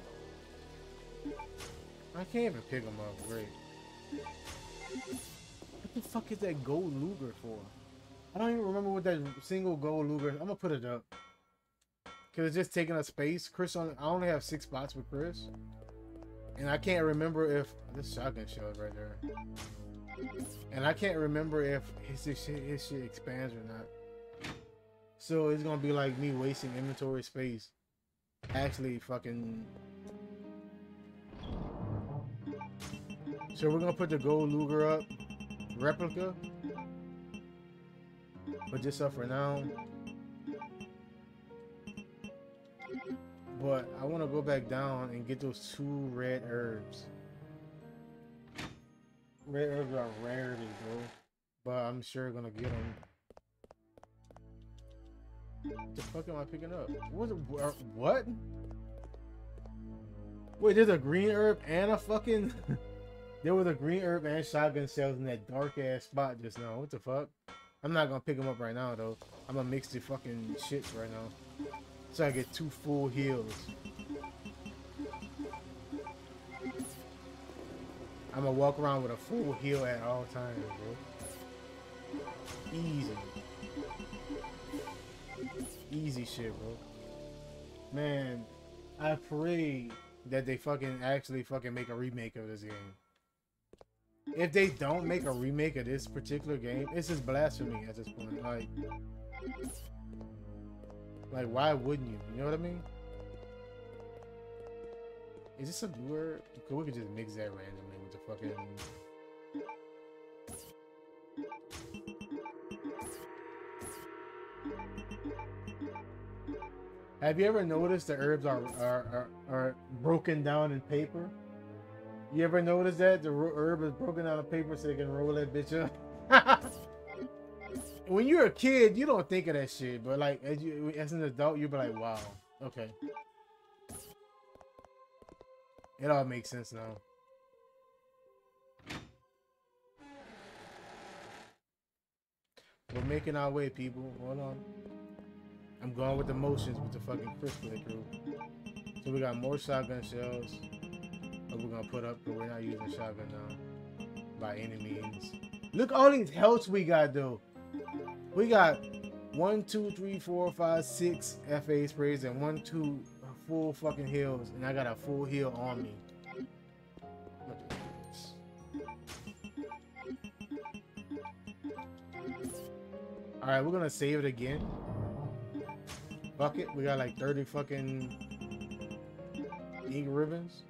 I can't even pick them up. Great. What the fuck is that gold Luger for? I don't even remember what that single gold Luger. I'm gonna put it up because it's just taking up space. Chris, on, I only have six spots with Chris, and I can't remember if this shotgun shell is right there, and I can't remember if his, his, shit, his shit expands or not. So it's gonna be like me wasting inventory space. Actually, fucking. So we're gonna put the gold Luger up, replica. Put this up for now. But I wanna go back down and get those two red herbs. Red herbs are rarity, bro. But I'm sure gonna get them. What the fuck am I picking up? What? What? Wait, there's a green herb and a fucking. There was a green herb and shotgun shells in that dark ass spot just now. What the fuck? I'm not gonna pick them up right now though. I'm gonna mix the fucking shits right now, so I get two full heals. I'm gonna walk around with a full heal at all times, bro. Easy. Easy shit, bro. Man, I pray that they fucking actually fucking make a remake of this game. If they don't make a remake of this particular game, it's just blasphemy at this point. Like, like why wouldn't you? You know what I mean? Is this a word? We could just mix that randomly with the fucking. Have you ever noticed the herbs are, are, are, are broken down in paper? You ever notice that? The herb is broken down in paper so they can roll that bitch up. When you're a kid, you don't think of that shit. But like as, you, as an adult, you'll be like, wow, okay. It all makes sense now. We're making our way, people. Hold on. I'm going with the motions with the fucking Chris playthrough. So we got more shotgun shells. that we're gonna put up, but we're not using shotgun now by any means. Look all these healths we got though. We got one, two, three, four, five, six F A sprays and one, two full fucking heals, and I got a full heal on me. All right, we're gonna save it again. Fuck it, we got like thirty fucking ink ribbons.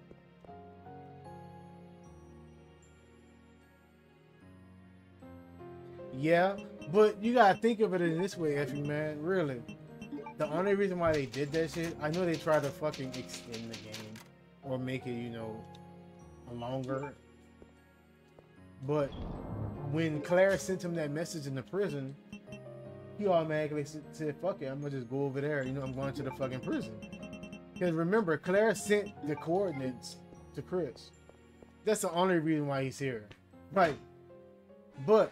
Yeah, but you gotta think of it in this way, Effie, man. Really, the only reason why they did that shit, I know they tried to fucking extend the game or make it, you know, longer. But when Claire sent him that message in the prison, he automatically said, fuck it, I'm gonna just go over there. You know, I'm going to the fucking prison. Because remember, Claire sent the coordinates to Chris. That's the only reason why he's here. Right. But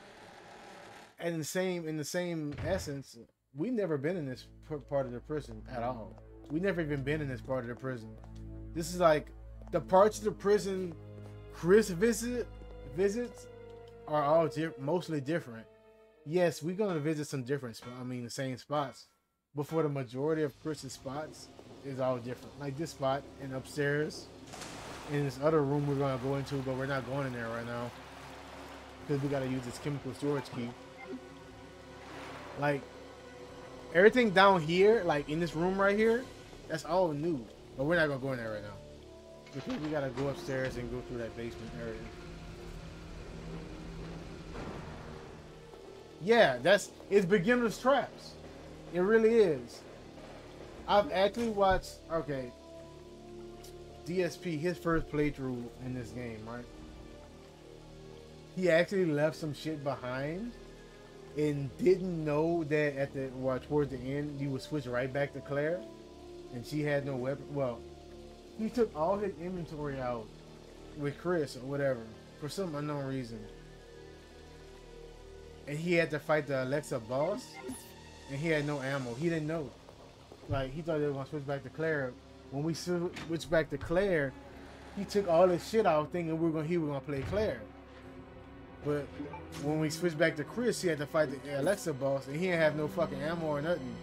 and in the same in the same essence, we've never been in this part of the prison at all. We never even been in this part of the prison. This is like the parts of the prison Chris visit visits are all di mostly different. Yes, we're gonna visit some different spots. I mean, the same spots, but for the majority of Chris's spots, is all different. Like this spot and upstairs, in this other room we're gonna go into, but we're not going in there right now because we gotta use this chemical storage key. Like everything down here, like in this room right here, that's all new. But we're not gonna go in there right now because we gotta go upstairs and go through that basement area. Yeah, that's it's beginner's traps. It really is. I've actually watched okay. D S P, his first playthrough in this game, right? He actually left some shit behind and didn't know that at the well towards the end you would switch right back to Claire and she had no weapon. Well, he took all his inventory out with Chris or whatever for some unknown reason. And he had to fight the Alexa boss, and he had no ammo. He didn't know. Like, he thought they were going to switch back to Claire. When we switched back to Claire, he took all this shit out thinking we were gonna, he was going to play Claire. But when we switched back to Chris, he had to fight the Alexa boss, and he didn't have no fucking ammo or nothing.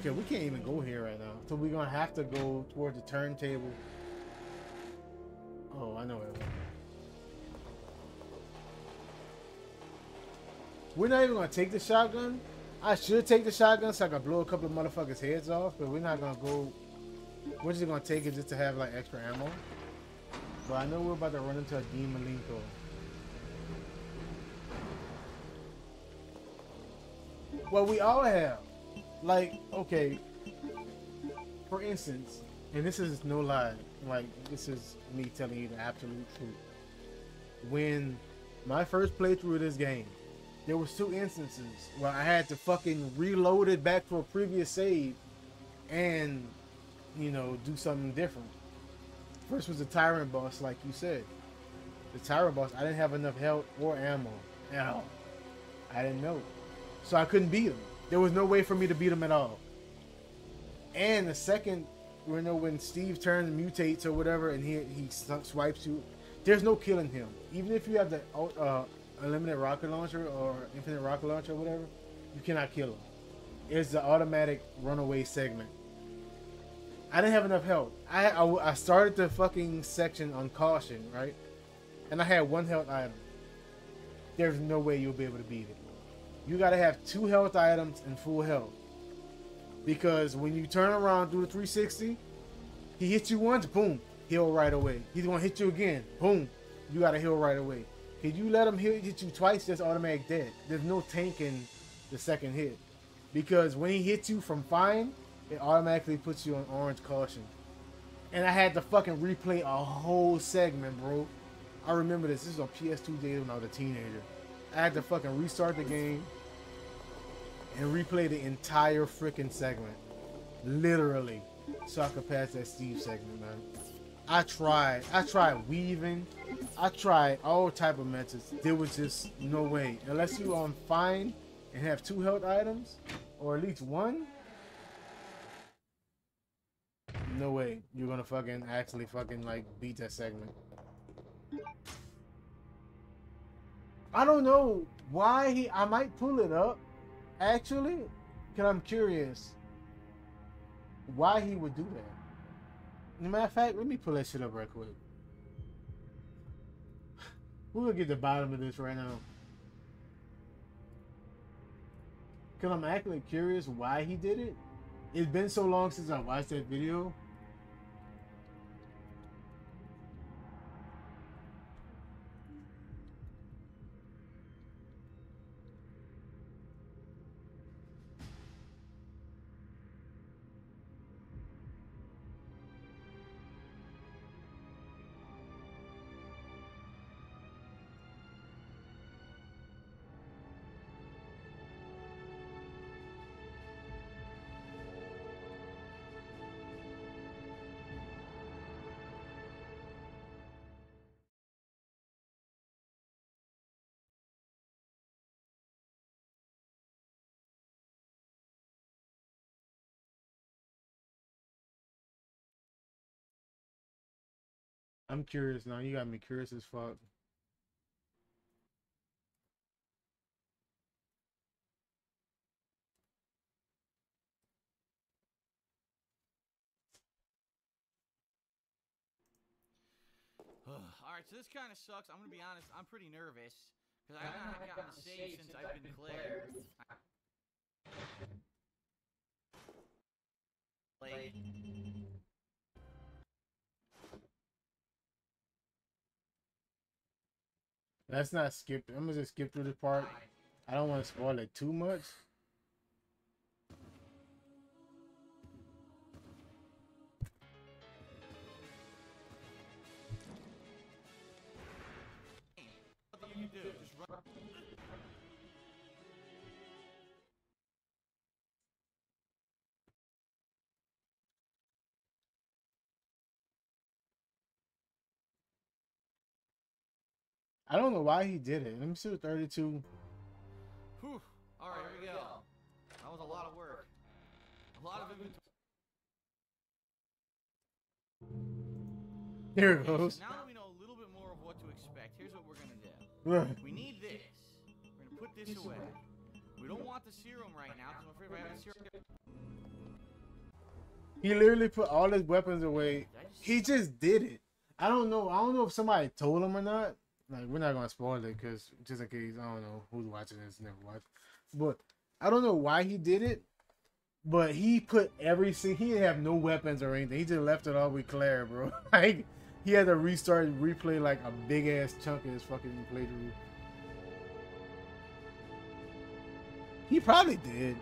Okay, we can't even go here right now. So we're going to have to go towards the turntable. Oh, I know it. We're not even going to take the shotgun. I should take the shotgun so I can blow a couple of motherfuckers' heads off, but we're not going to go... We're just going to take it just to have, like, extra ammo. But I know we're about to run into a Dean Malenko. Well, we all have. Like, okay. For instance, and this is no lie. Like, this is me telling you the absolute truth. When my first playthrough of this game, there was two instances where I had to fucking reload it back to a previous save and, you know, do something different. First was the Tyrant boss, like you said. The Tyrant boss, I didn't have enough health or ammo at all. I didn't know. So I couldn't beat him. There was no way for me to beat him at all. And the second, you know, when Steve turns mutates or whatever and he, he swipes you, there's no killing him. Even if you have the... Uh, unlimited rocket launcher or infinite rocket launcher or whatever, you cannot kill him. It's the automatic runaway segment. I didn't have enough health. I, I, I started the fucking section on caution, right? And I had one health item. There's no way you'll be able to beat it. You gotta have two health items and full health. Because when you turn around through the three sixty, he hits you once, boom, heal right away. He's gonna hit you again, boom, you gotta heal right away. If you let him hit you twice, that's automatic dead. There's no tanking the second hit. Because when he hits you from fine, it automatically puts you on orange caution. And I had to fucking replay a whole segment, bro. I remember this. This was on P S two days when I was a teenager. I had to fucking restart the game and replay the entire freaking segment. Literally. So I could pass that Steve segment, man. I tried. I tried weaving. I tried all type of methods. There was just no way. Unless you on fine and have two health items, or at least one. No way. play, you're gonna fucking actually fucking like beat that segment. I don't know why he. I might pull it up, actually, because I'm curious why he would do that. As a matter of fact, let me pull that shit up right quick. We'll get to the bottom of this right now. Because I'm actually curious why he did it. It's been so long since I watched that video. I'm curious now. You got me curious as fuck. All right, so this kind of sucks. I'm gonna be honest. I'm pretty nervous because I haven't gotten a save since I've been Claire. Like. Let's not skip. I'm gonna just skip through the part. I don't want to spoil it too much. I don't know why he did it. Let me see what thirty-two. Whew. All right, here we go. That was a lot of work. A lot of inventory. Here it goes. Okay, so now that we know a little bit more of what to expect, here's what we're going to do. Right. We need this. We're going to put this away. We don't want the serum right now because I'm afraid we're having serum. He literally put all his weapons away. He just did it. I don't know. I don't know if somebody told him or not. Like, we're not gonna spoil it because just in case I don't know who's watching this, never watched. But I don't know why he did it, but he put everything. He didn't have no weapons or anything. He just left it all with Claire, bro. Like he had to restart and replay like a big ass chunk of his fucking playthrough. He probably did.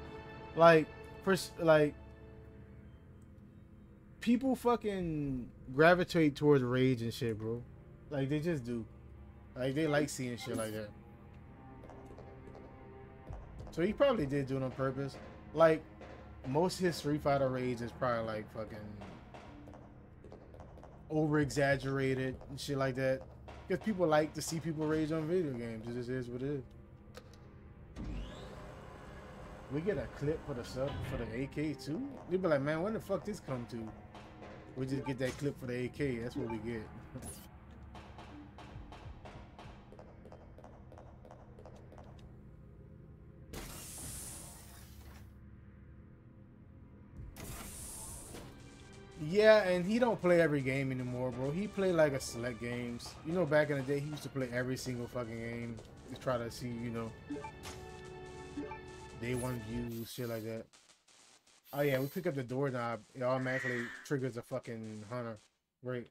Like for like people fucking gravitate towards rage and shit, bro. Like they just do. Like, they like seeing shit like that. So he probably did do it on purpose. Like, most of his Street Fighter rage is probably, like, fucking over-exaggerated and shit like that. Because people like to see people rage on video games. It just is what it is. We get a clip for the sub for the A K, too? They'd be like, man, when the fuck this come to? We just get that clip for the A K. That's what we get. Yeah, and he don't play every game anymore, bro. He played like a select games. You know, back in the day, he used to play every single fucking game to try to see, you know, day one views, shit like that. Oh yeah, we pick up the doorknob, it automatically triggers a fucking hunter. Great.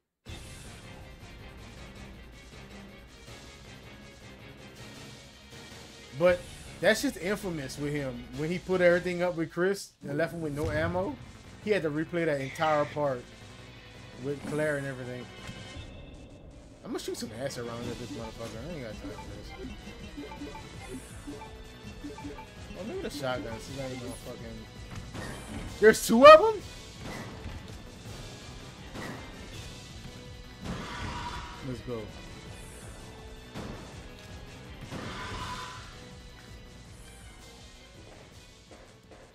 But that's just infamous with him. When he put everything up with Chris and left him with no ammo. He had to replay that entire part with Claire and everything. I'm gonna shoot some ass around at this motherfucker. I ain't got time for this. Oh, look at the shotgun. She's not even gonna fucking. There's two of them? Let's go.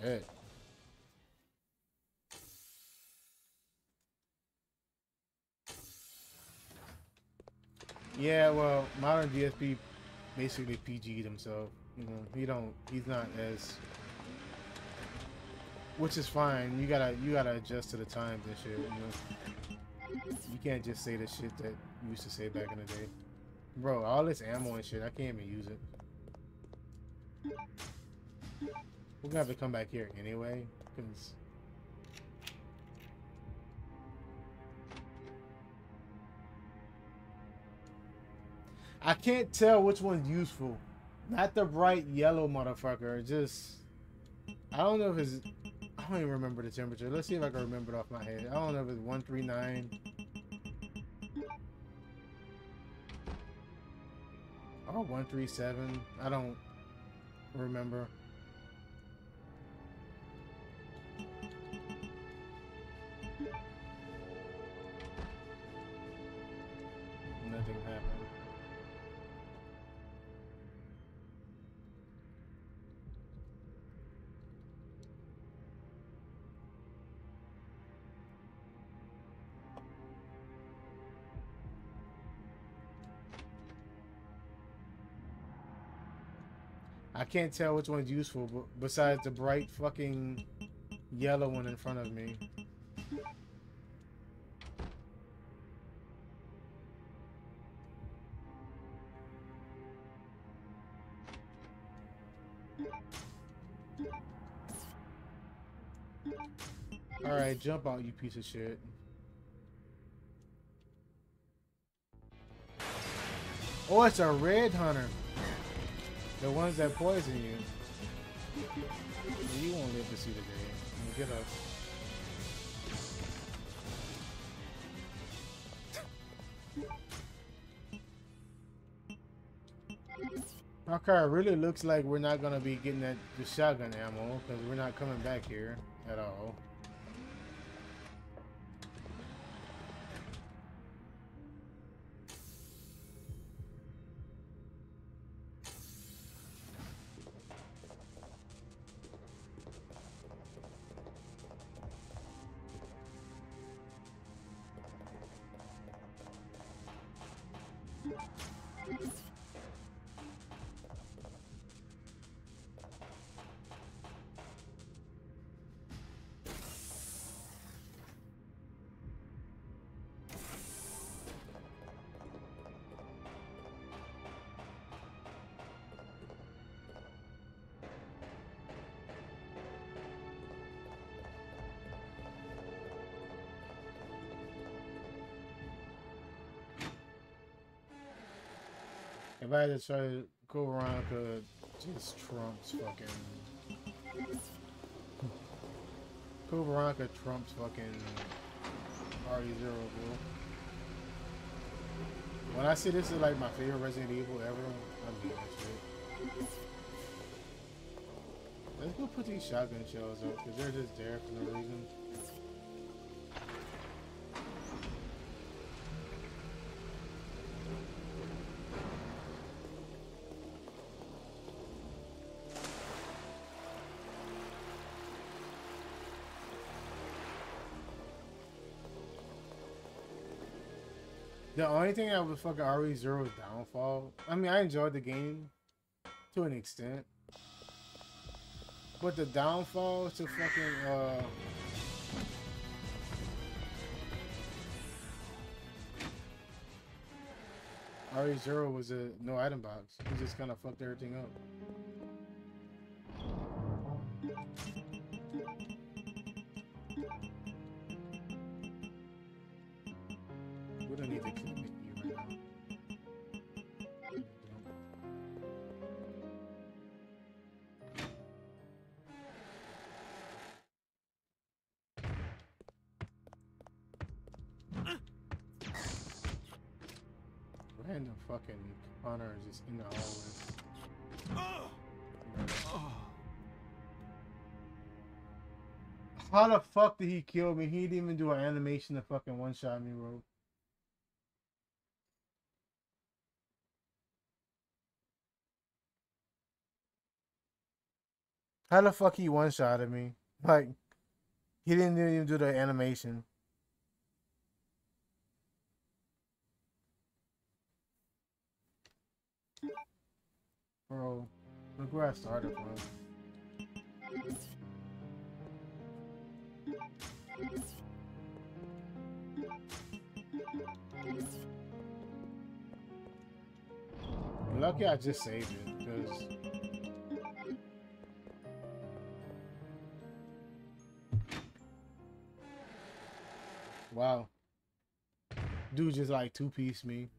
Hey. Yeah, well, modern D S P basically P G'd himself. You know, he don't. He's not as, which is fine. You gotta, you gotta adjust to the times and shit. You know, you can't just say the shit that you used to say back in the day, bro. All this ammo and shit, I can't even use it. We're gonna have to come back here anyway, cause. I can't tell which one's useful. Not the bright yellow motherfucker. Just, I don't know if it's, I don't even remember the temperature. Let's see if I can remember it off my head. I don't know if it's one three nine or one three seven. I don't remember. Nothing happened. I can't tell which one's useful, but besides the bright fucking yellow one in front of me. Alright, jump out, you piece of shit. Oh, it's a red hunter. The ones that poison you, you won't live to see the day. Get up. Our car really looks like we're not gonna be getting that the shotgun ammo because we're not coming back here at all. If I had to try to go around, cause just Trump's fucking. Code Veronica Trump's fucking R E zero, bro. When I say this is like my favorite Resident Evil ever, I'm doing that shit. Let's go put these shotgun shells up, cause they're just there for no reason. The only thing that was fucking R E zero's downfall, I mean, I enjoyed the game to an extent, but the downfall to fucking, uh, R E zero was a no item box. It just kind of fucked everything up. Just in the hallway. How the fuck did he kill me? He didn't even do an animation to fucking one-shot me, bro. How the fuck he one-shotted me? Like, he didn't even do the animation. Bro, look where I started from. Lucky I just saved it, because wow, dude just like two-piece me.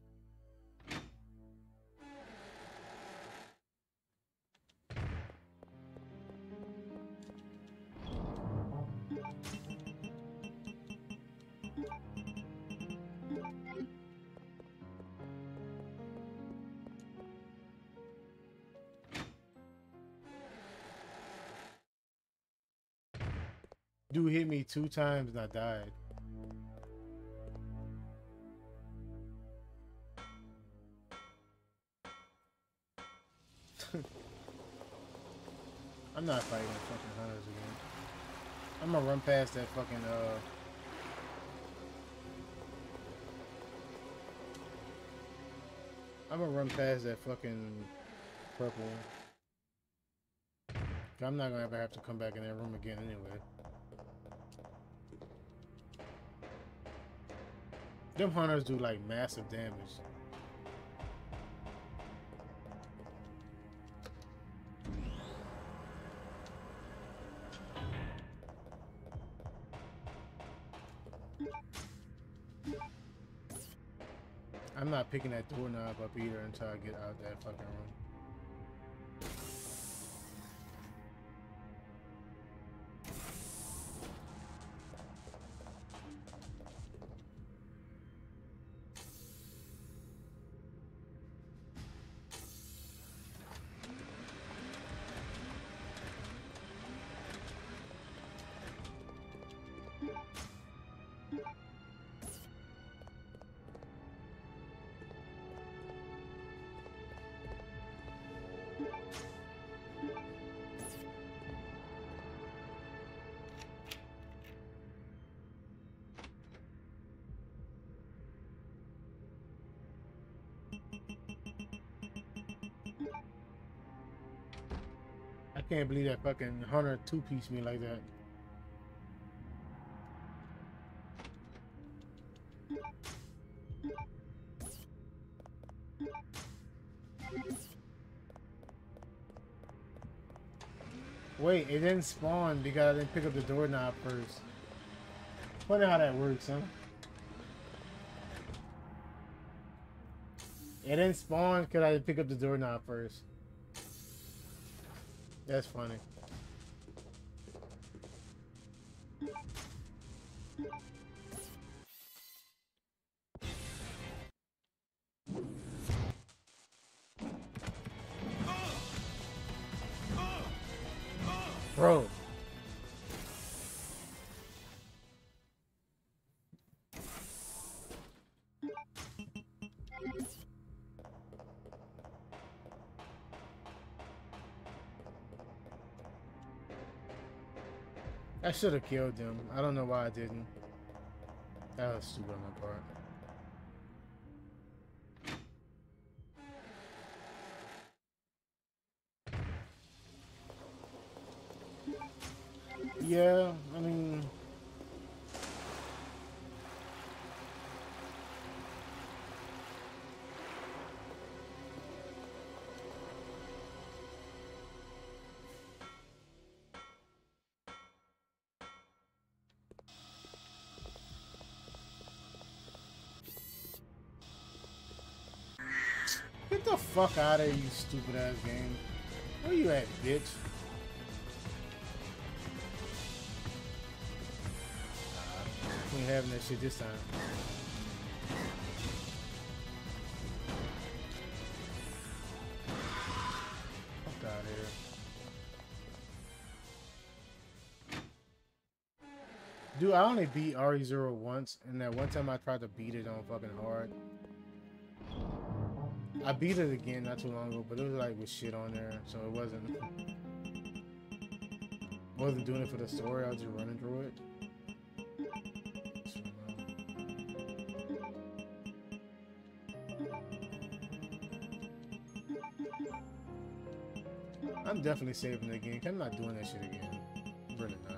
Dude hit me two times and I died. I'm not fighting the fucking hunters again. I'm gonna run past that fucking uh I'm gonna run past that fucking purple one. I'm not gonna ever have to come back in that room again anyway. Them hunters do like massive damage. I'm not picking that doorknob up either until I get out that fucking room. I can't believe that fucking hunter two-piece me like that. Wait, it didn't spawn because I didn't pick up the doorknob first. Wonder how that works, huh? It didn't spawn because I didn't pick up the doorknob first. That's funny. Bro. I should have killed them. I don't know why I didn't. That was stupid on my part. Yeah, I mean, get the fuck out of here, you stupid ass game. Where you at, bitch? We ain't having that shit this time. Fuck out of here. Dude, I only beat R E zero once, and that one time I tried to beat it on fucking hard. I beat it again not too long ago, but it was like with shit on there, so it wasn't... wasn't doing it for the story, I was just running through it. I'm definitely saving the game. I'm not doing that shit again. Really not.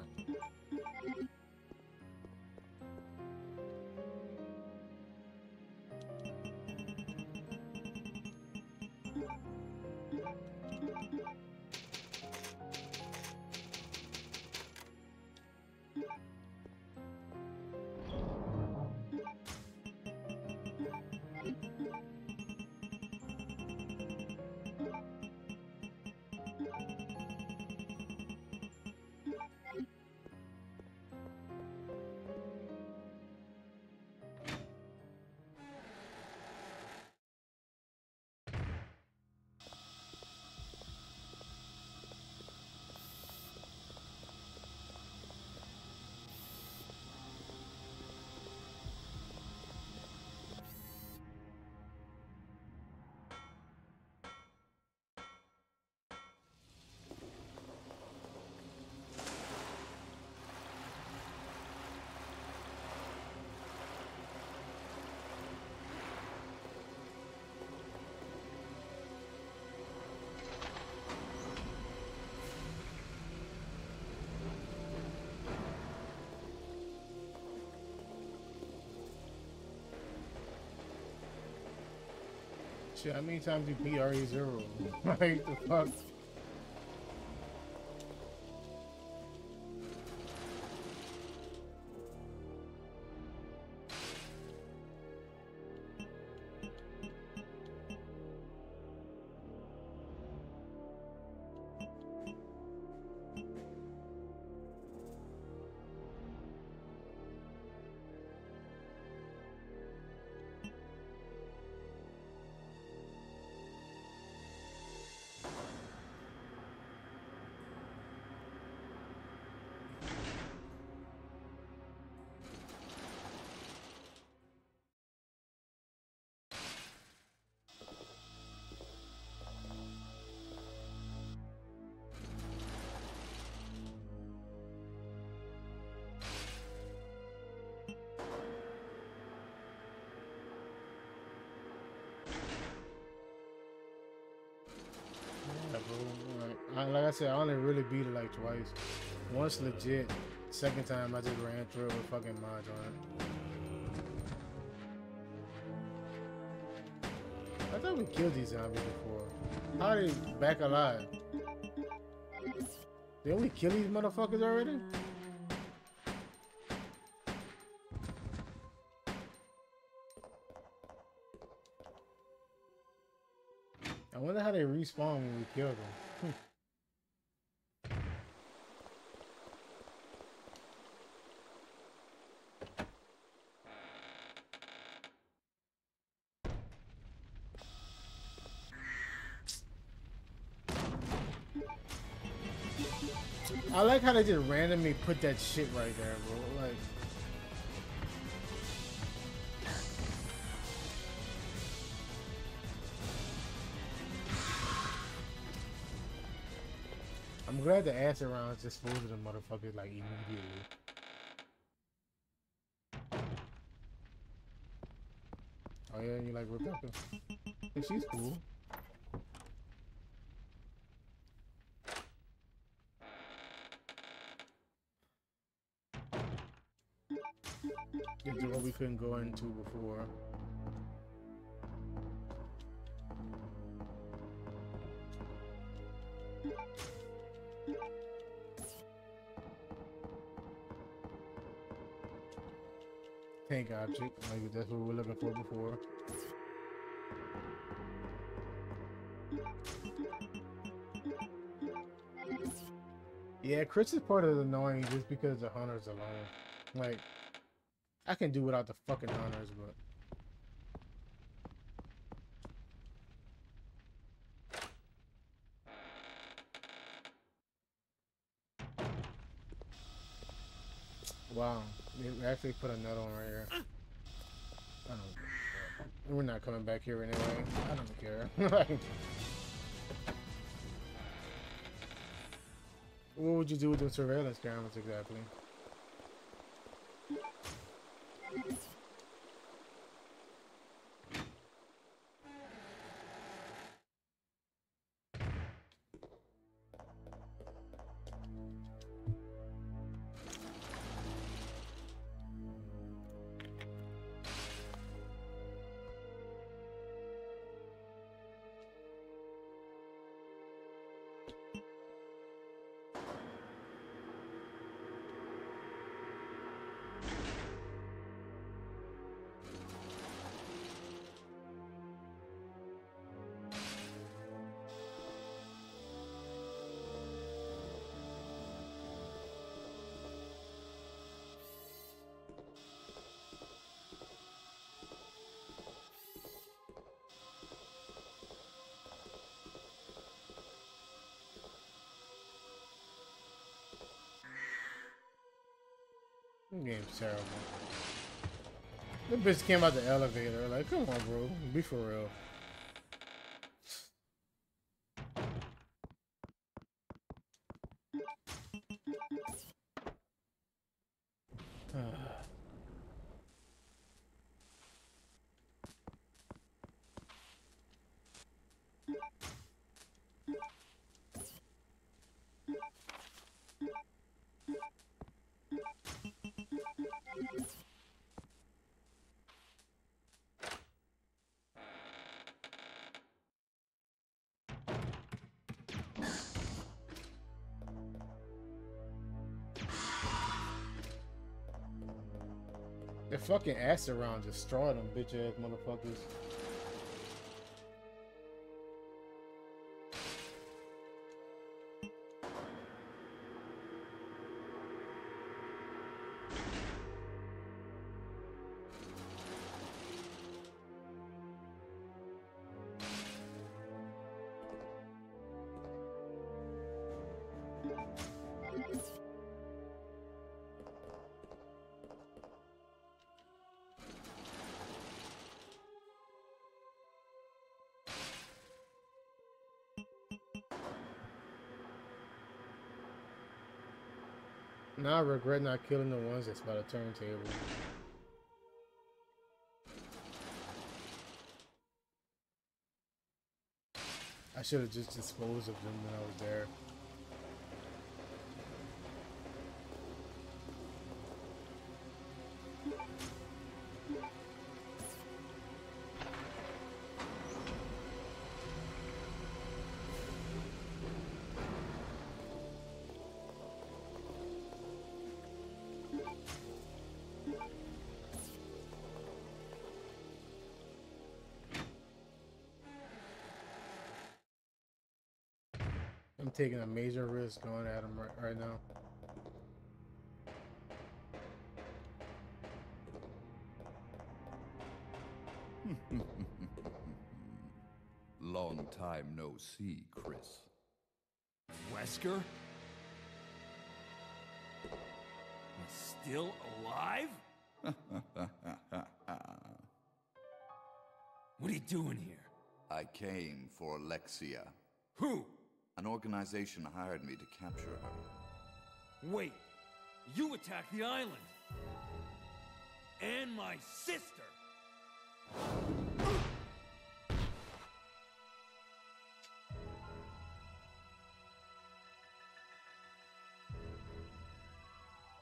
Shit, how many times do you beat R E zero? Like, the fuck? Like I said, I only really beat it like twice. Once legit. Second time I just ran through it with fucking mods on it. I thought we killed these zombies before. How are they back alive? Didn't we kill these motherfuckers already? I wonder how they respawn when we kill them. I like how they just randomly put that shit right there, bro. Like, I'm glad the acid rounds just folded the motherfuckers like immediately. Oh yeah, you like Rebecca? And she's cool. Into what we couldn't go into before. Tank object, like that's what we were looking for before. Yeah, Chris is part of the annoying just because the hunters alone. Like, I can do without the fucking hunters, but wow, they actually put another one right here. I don't care. We're not coming back here anyway. I don't care. What would you do with the surveillance cameras exactly? Game's terrible. That bitch came out the elevator. Like, come on, bro. Be for real. Fucking ass around, destroy them bitch ass motherfuckers. Now I regret not killing the ones that's by the turntable. I should have just disposed of them when I was there. Taking a major risk going at him right, right now. Long time no see, Chris. Wesker? Still alive? What are you doing here? I came for Alexia. Who? An organization hired me to capture her. Wait, you attacked the island and my sister.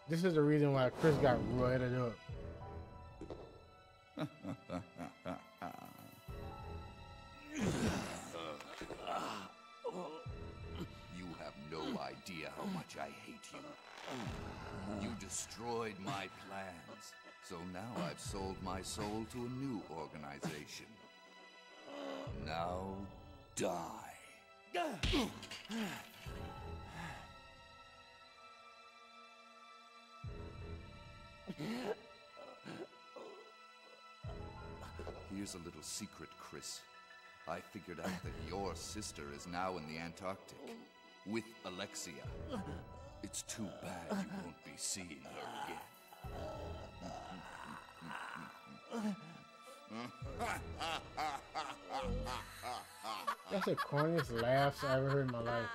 This is the reason why Chris got roided up. How much I hate you. You destroyed my plans, so now I've sold my soul to a new organization. Now die. Here's a little secret, Chris. I figured out that your sister is now in the Antarctic. With Alexia. It's too bad you won't be seeing her again. That's the corniest laughs I ever heard in my life.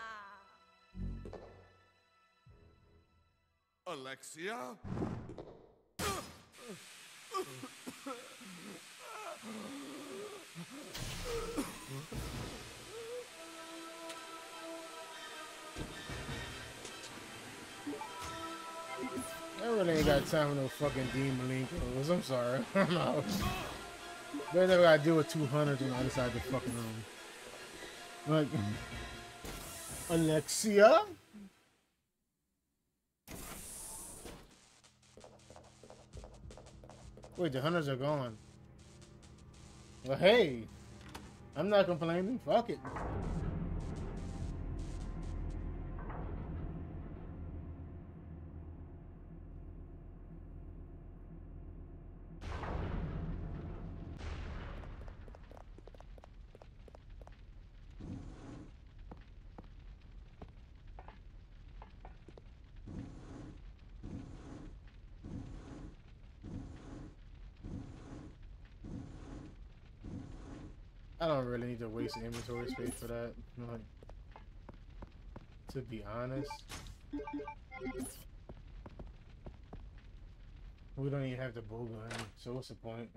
Alexia? I really ain't got time for no fucking Dean Malinkos. I'm sorry. No. They never got to deal with two hundred when I decide to fucking room. Like, Alexia? Wait, the hunters are gone. Well, hey. I'm not complaining. Fuck it. I don't really need to waste inventory space for that. Like, to be honest, we don't even have the bow gun, so what's the point?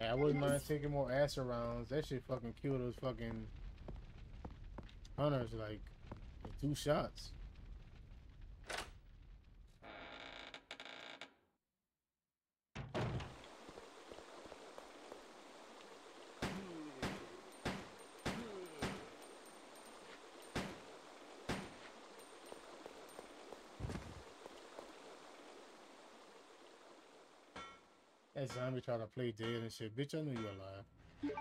I wouldn't mind taking more ass rounds. That shit fucking killed those fucking hunters like two shots. That zombie try to play dead and shit. Bitch, I knew you were alive.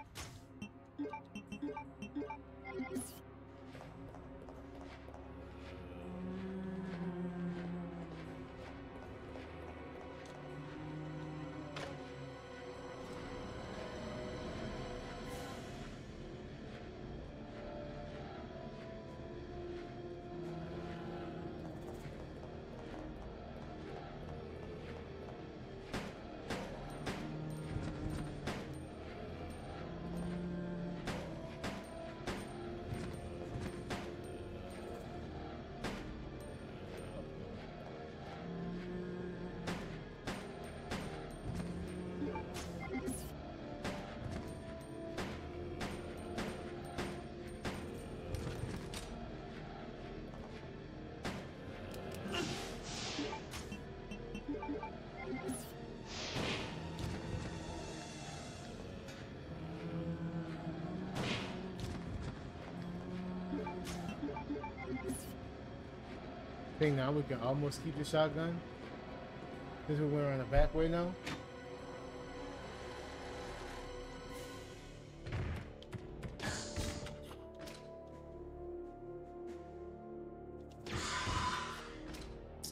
I think now we can almost keep the shotgun because we're going on the back way now.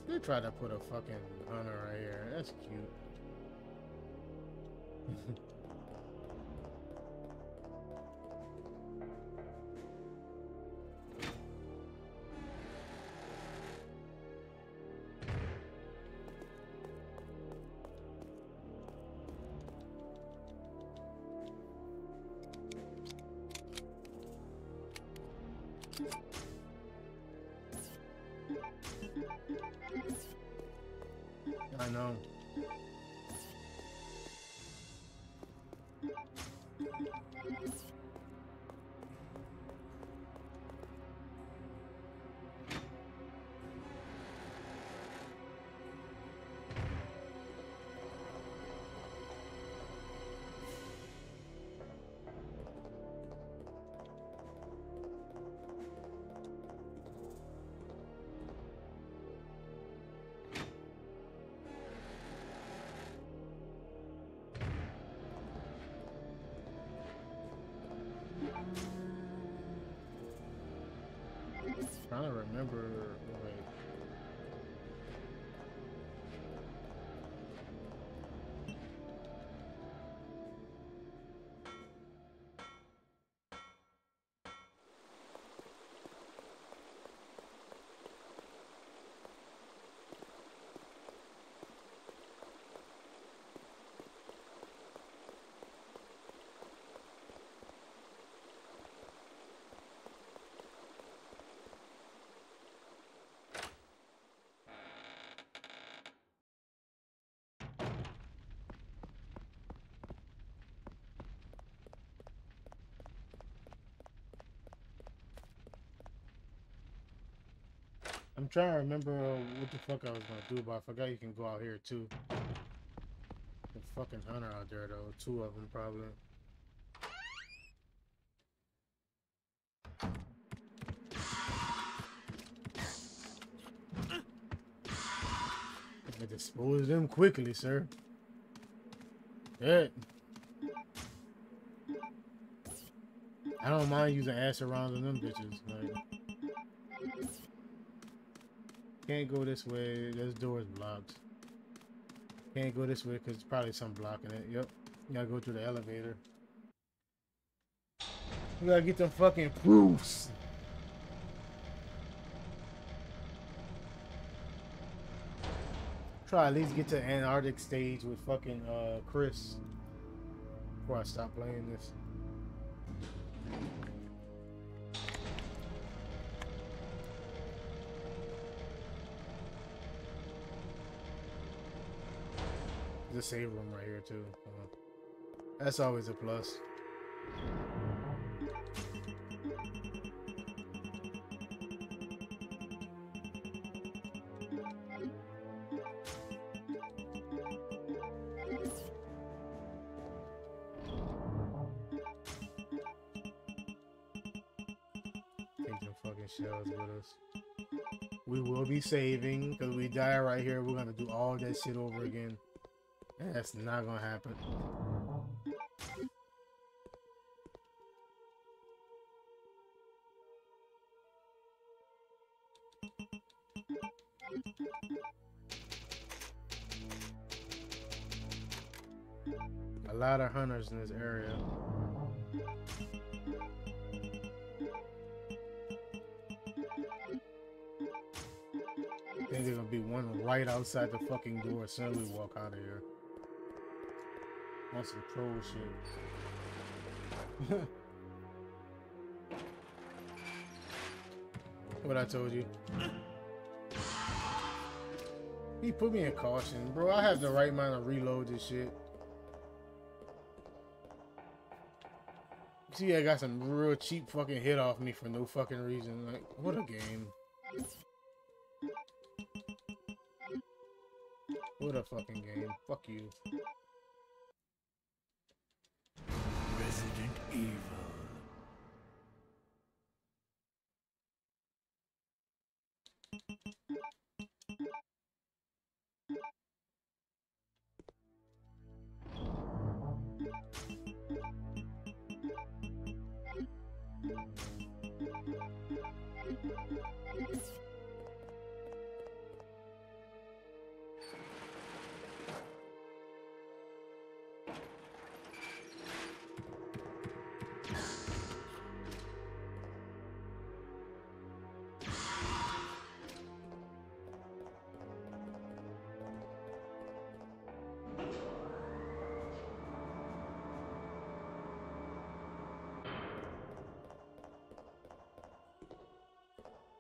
They tried to put a fucking hunter right here. That's cute. I know. I don't remember. Wait. I'm trying to remember uh, what the fuck I was gonna do, but I forgot you can go out here too. The fucking hunter out there though, two of them probably. I dispose them quickly, sir. Yeah. I don't mind using acid rounds on them bitches. Like, can't go this way. This door is blocked. Can't go this way because probably some blocking it. Yep. You gotta go through the elevator. You gotta get them fucking proofs. Try at least get to Antarctic stage with fucking uh, Chris before I stop playing this. The save room right here too. Uh, that's always a plus. Shells with us. We will be saving because we die right here. We're gonna do all that shit over again. And that's not gonna happen. A lot of hunters in this area. There's gonna be one right outside the fucking door as soon as we walk out of here. That's some troll shit. What I told you. He put me in caution, bro. I have the right mind to reload this shit. See, I got some real cheap fucking hit off me for no fucking reason. Like, what a game. What a fucking game. Fuck you. Resident Evil.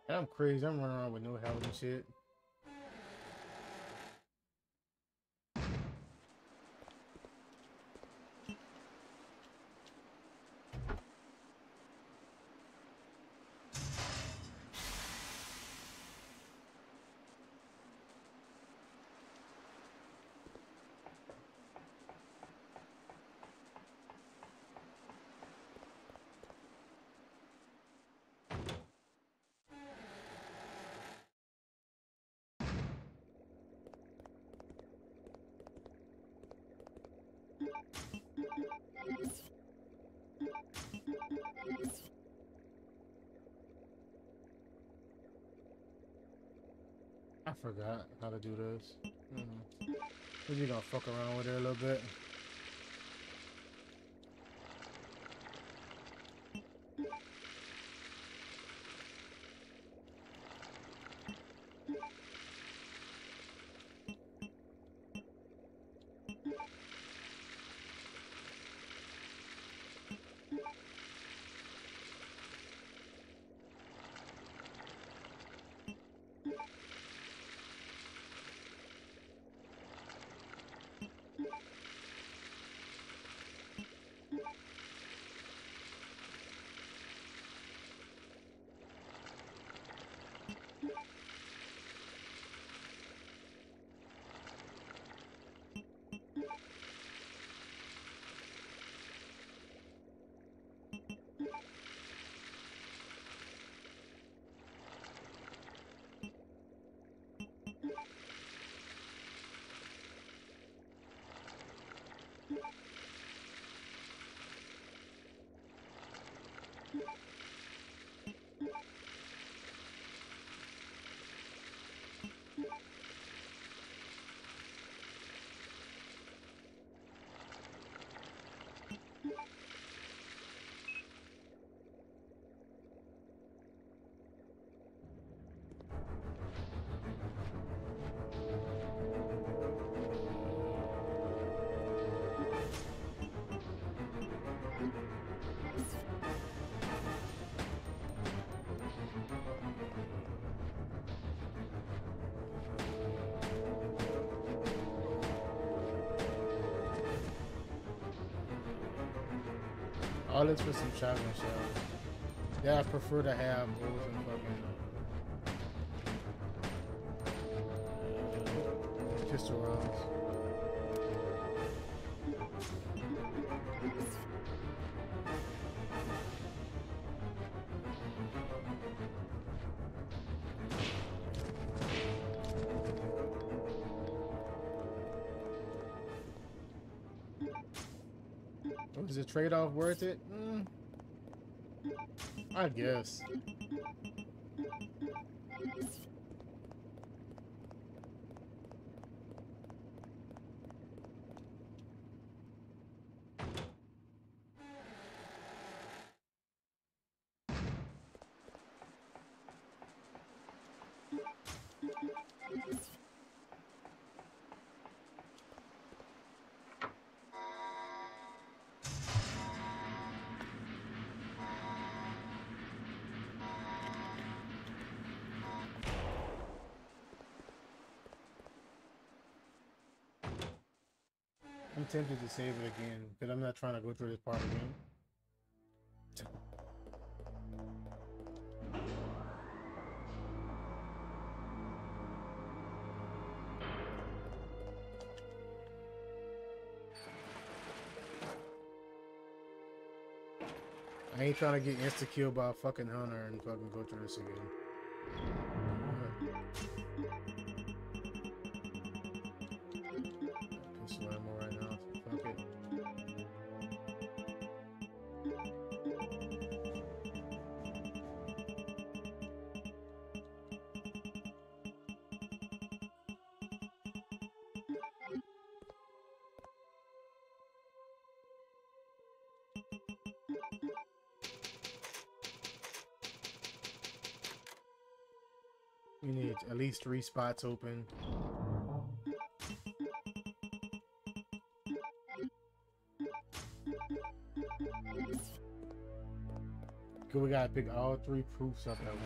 I'm crazy. I'm running around with no health and shit. I forgot how to do this. Mm-hmm. We're just gonna fuck around with it a little bit. I'll look for some shotgun shells. Yeah, I prefer to have bullets and fucking pistol rounds. Is the trade-off worth it? Mm, I guess. I'm tempted to save it again, because I'm not trying to go through this part again. I ain't trying to get insta-killed by a fucking hunter and fucking go through this again. We need at least three spots open. Cause we gotta pick all three proofs up at once.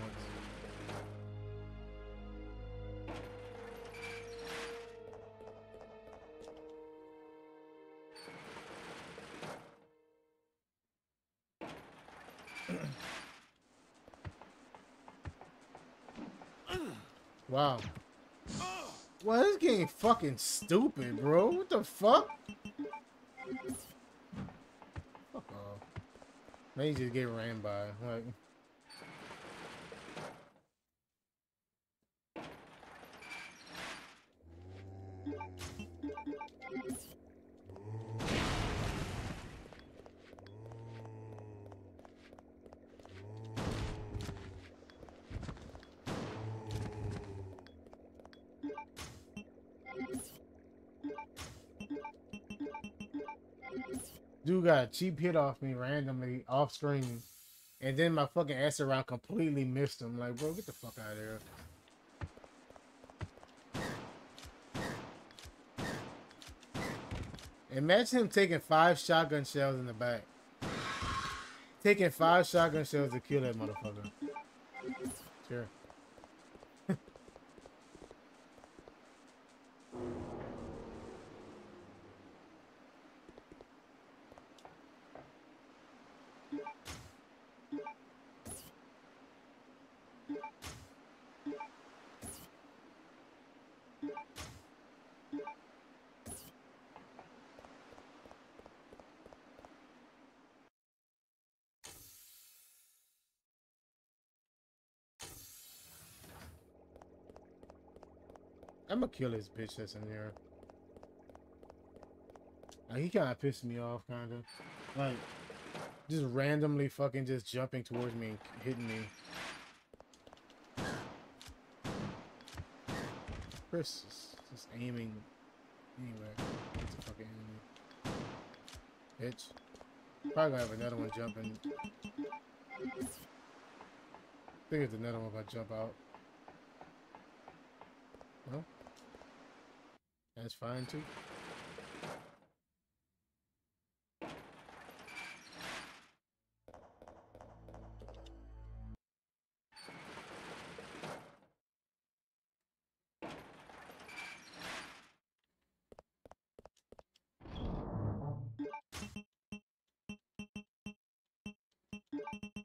Wow. Well, this game fucking stupid, bro. What the fuck? Fuck off. They just get ran by. Like. Dude got a cheap hit off me randomly off screen, and then my fucking ass around completely missed him. Like, bro, get the fuck out of here. Imagine him taking five shotgun shells in the back. Taking five shotgun shells to kill that motherfucker. Sure. I'm gonna kill this bitch that's in here. Like, he kind of pissed me off, kind of. Like, just randomly fucking just jumping towards me and hitting me. Chris is just aiming. Anyway, it's a fucking enemy. Bitch. Probably gonna have another one jumping. I think it's another one if I jump out. No? That's fine too.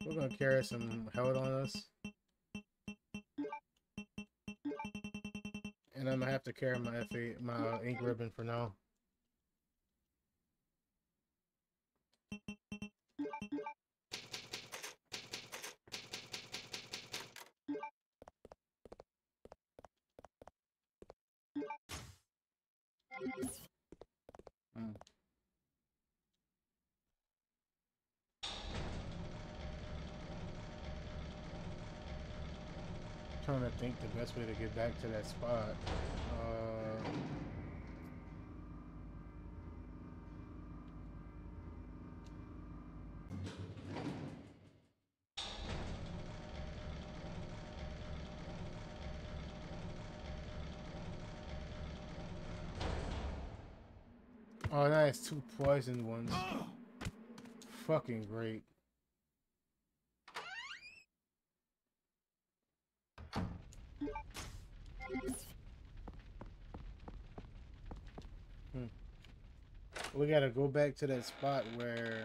We're gonna carry some held on us. And I'm gonna have to carry my F eight, my ink ribbon for now. Hmm. Trying to think the best way to get back to that spot. Uh, Oh, nice. Two poisoned ones. Oh. Fucking great. Hmm. We gotta go back to that spot where...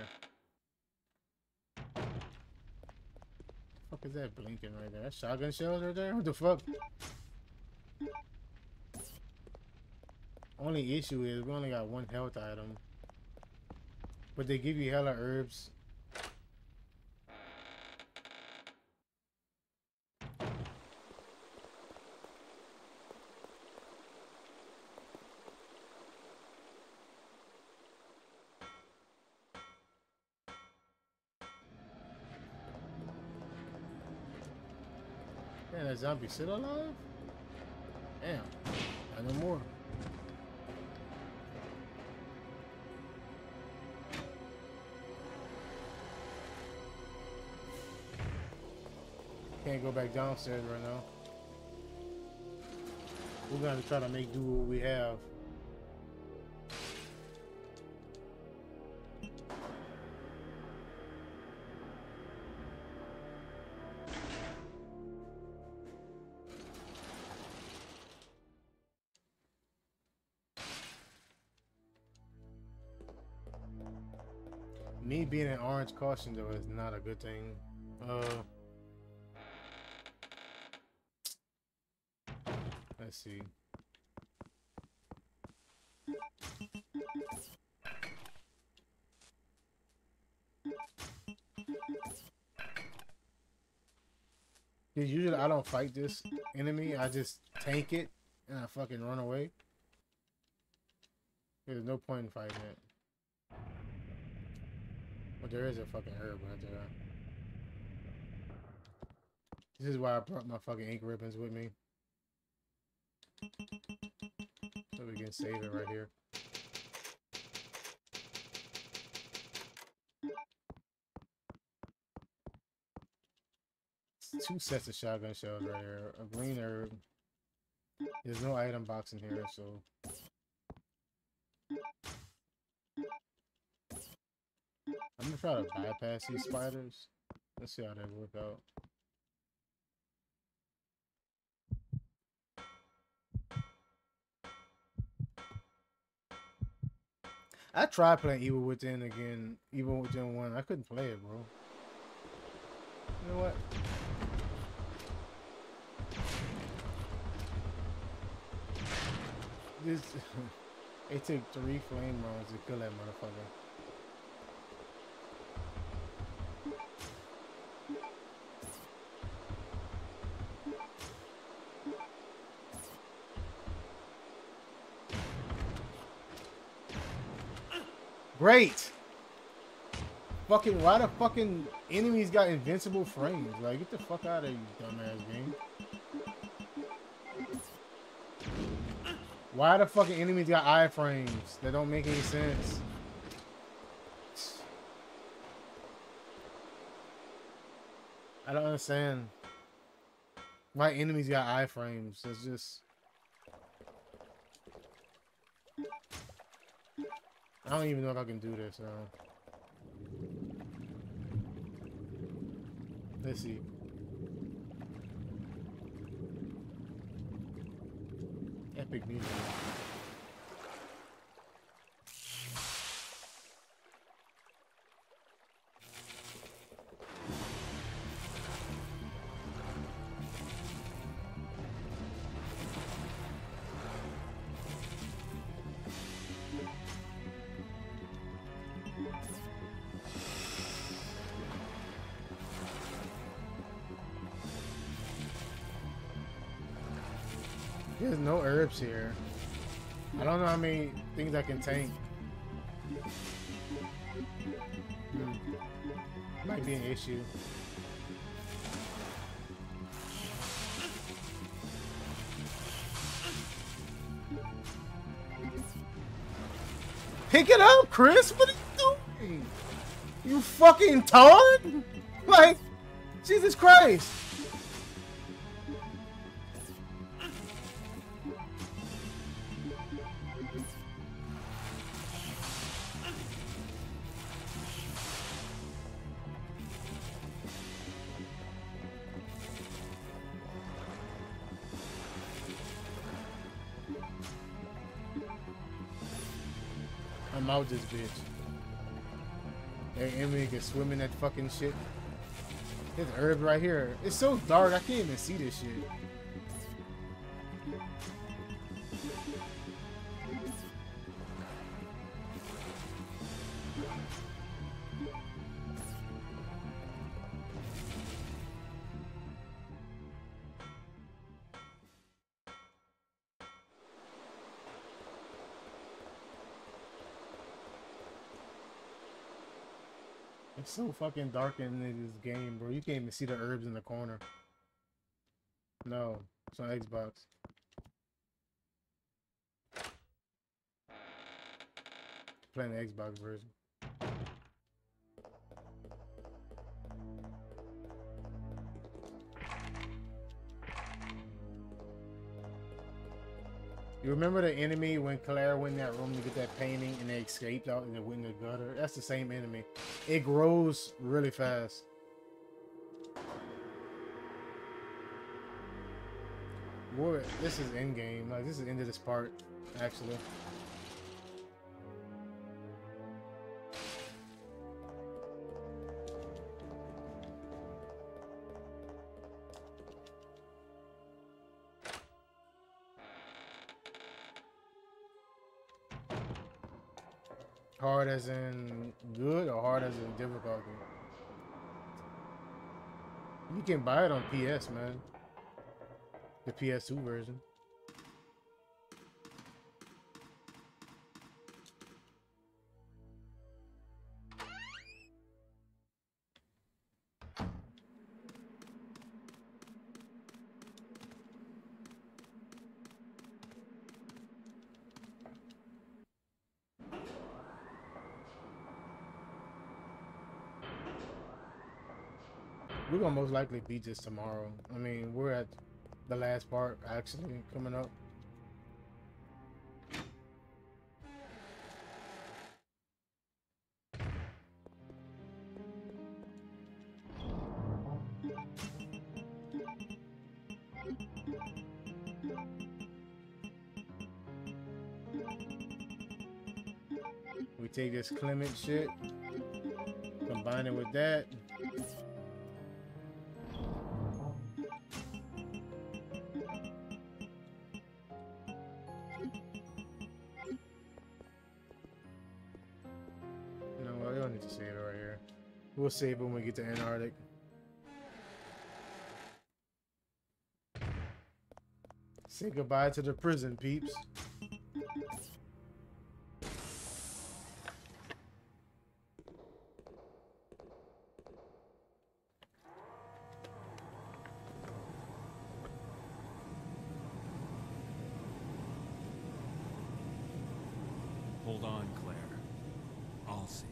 What the fuck is that blinking right there? That's shotgun shells right there? What the fuck? Only issue is we only got one health item, but they give you hella herbs. Man, that zombie still alive? Damn, not no more. Can't go back downstairs right now. We're gonna try to make do what we have. Me being an orange caution though is not a good thing. Uh Let's see. Usually I don't fight this enemy. I just tank it and I fucking run away. There's no point in fighting it. But there is a fucking herb right there. This is why I brought my fucking ink ribbons with me. So we can save it right here. It's two sets of shotgun shells right here. A green herb. There's no item box in here, so. I'm gonna try to bypass these spiders. Let's see how they work out. I tried playing Evil Within again, Evil Within one. I couldn't play it, bro. You know what? This it took three flame rounds to kill that motherfucker. Great! Fucking, why the fucking enemies got invincible frames? Like, get the fuck out of you, dumbass game. Why the fucking enemies got iframes? That don't make any sense. I don't understand. Why enemies got iframes? It's just... I don't even know if I can do this now. Let's see. Epic music. There's no herbs here. I don't know how many things I can take. Hmm. Might be an issue. Pick it up, Chris! What are you doing? You fucking tard? Like, Jesus Christ! I'm out this bitch. Hey, Emily can swim in that fucking shit. This herb right here. It's so dark, I can't even see this shit. It's so fucking dark in this game, bro. You can't even see the herbs in the corner. No, it's on Xbox. Playing the Xbox version. You remember the enemy when Claire went in that room to get that painting and they escaped out and they went in the gutter? That's the same enemy. It grows really fast. Boy, this is end game. Like, this is the end of this part, actually. Hard as in good or hard as in difficulty? You can buy it on P S, man. The P S two version. We're gonna most likely beat this tomorrow. I mean, we're at the last part actually coming up. We take this Clement shit, combine it with that. We'll save when we get to Antarctic. Say goodbye to the prison, peeps. Hold on, Claire. I'll see.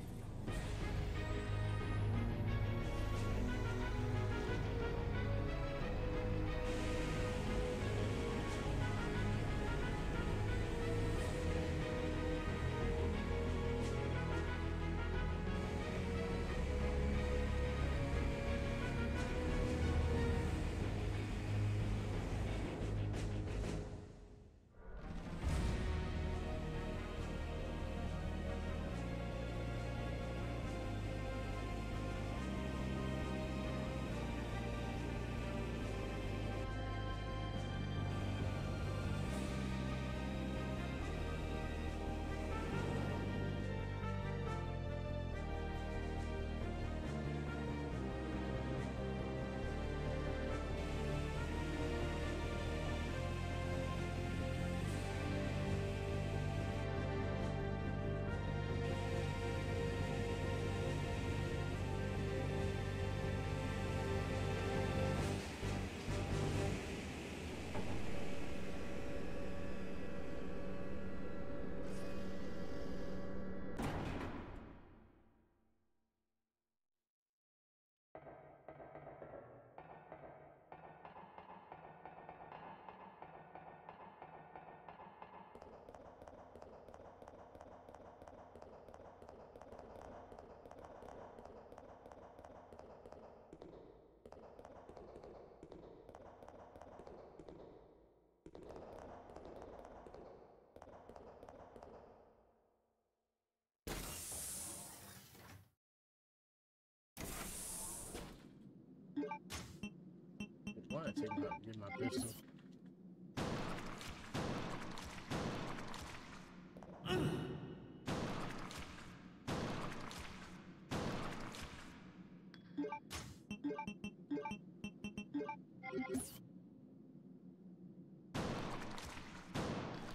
trying to take my, get my pistol.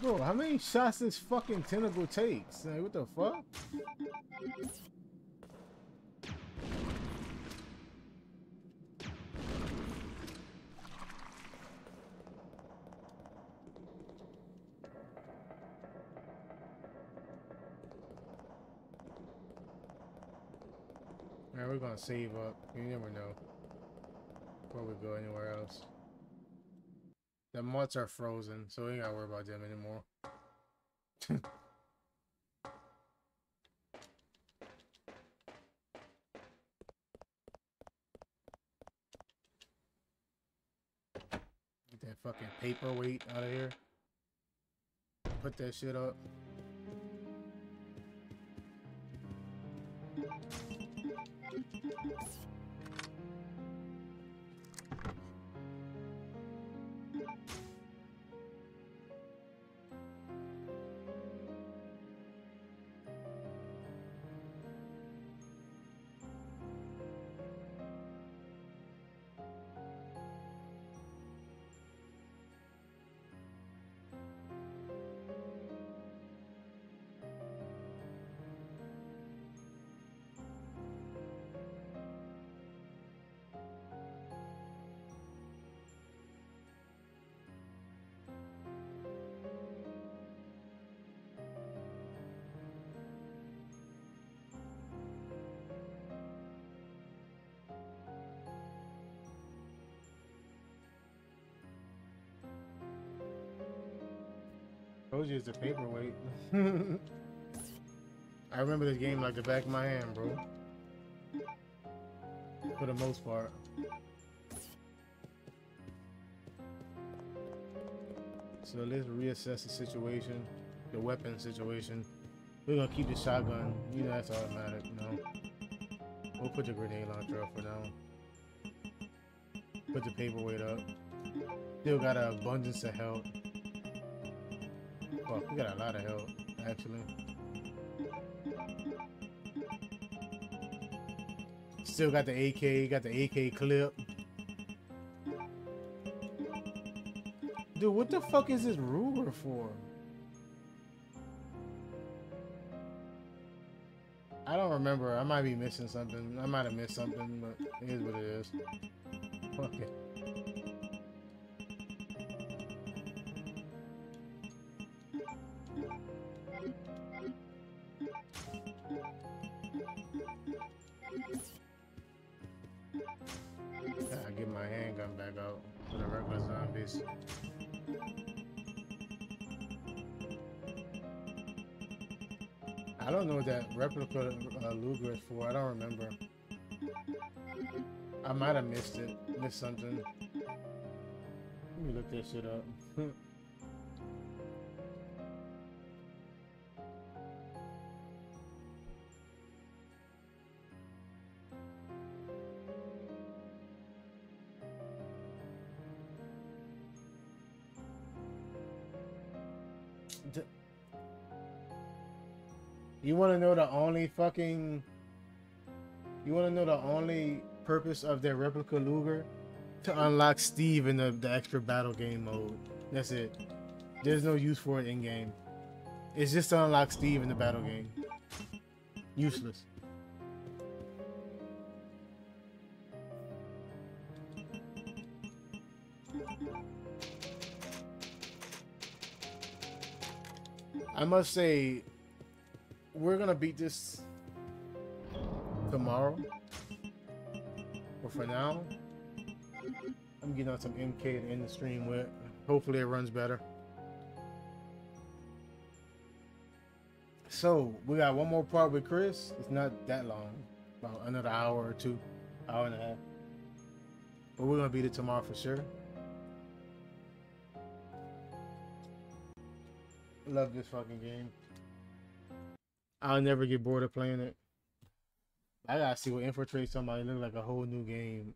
Bro, how many shots this fucking tentacle takes? Like, what the fuck? Alright, we're gonna save up. You never know. Before we go anywhere else. The mutts are frozen, so we ain't gotta worry about them anymore. Get that fucking paperweight out of here. Put that shit up. Told you it's a paperweight. I remember this game like the back of my hand, bro. For the most part. So let's reassess the situation, the weapon situation. We're gonna keep the shotgun. You know that's automatic, you know. We'll put the grenade launcher up for now. Put the paperweight up. Still got an abundance of health. Fuck, we got a lot of help, actually. Still got the A K, got the A K clip. Dude, what the fuck is this Ruger for? I don't remember. I might be missing something. I might have missed something, but it is what it is. Fuck it. I don't know what that replica uh, Luger is for. I don't remember. I might have missed it. Missed something. Let me look that shit up. You want to know the only fucking... You want to know the only purpose of their replica Luger? To unlock Steve in the, the extra battle game mode. That's it. There's no use for it in-game. It's just to unlock Steve in the battle game. Useless. I must say... We're gonna beat this tomorrow, but for now, I'm getting on some M K to end the stream with. Hopefully it runs better. So we got one more part with Chris. It's not that long, about another hour or two, hour and a half, but we're gonna beat it tomorrow for sure. Love this fucking game. I'll never get bored of playing it. I gotta see what infiltrates somebody. Look like a whole new game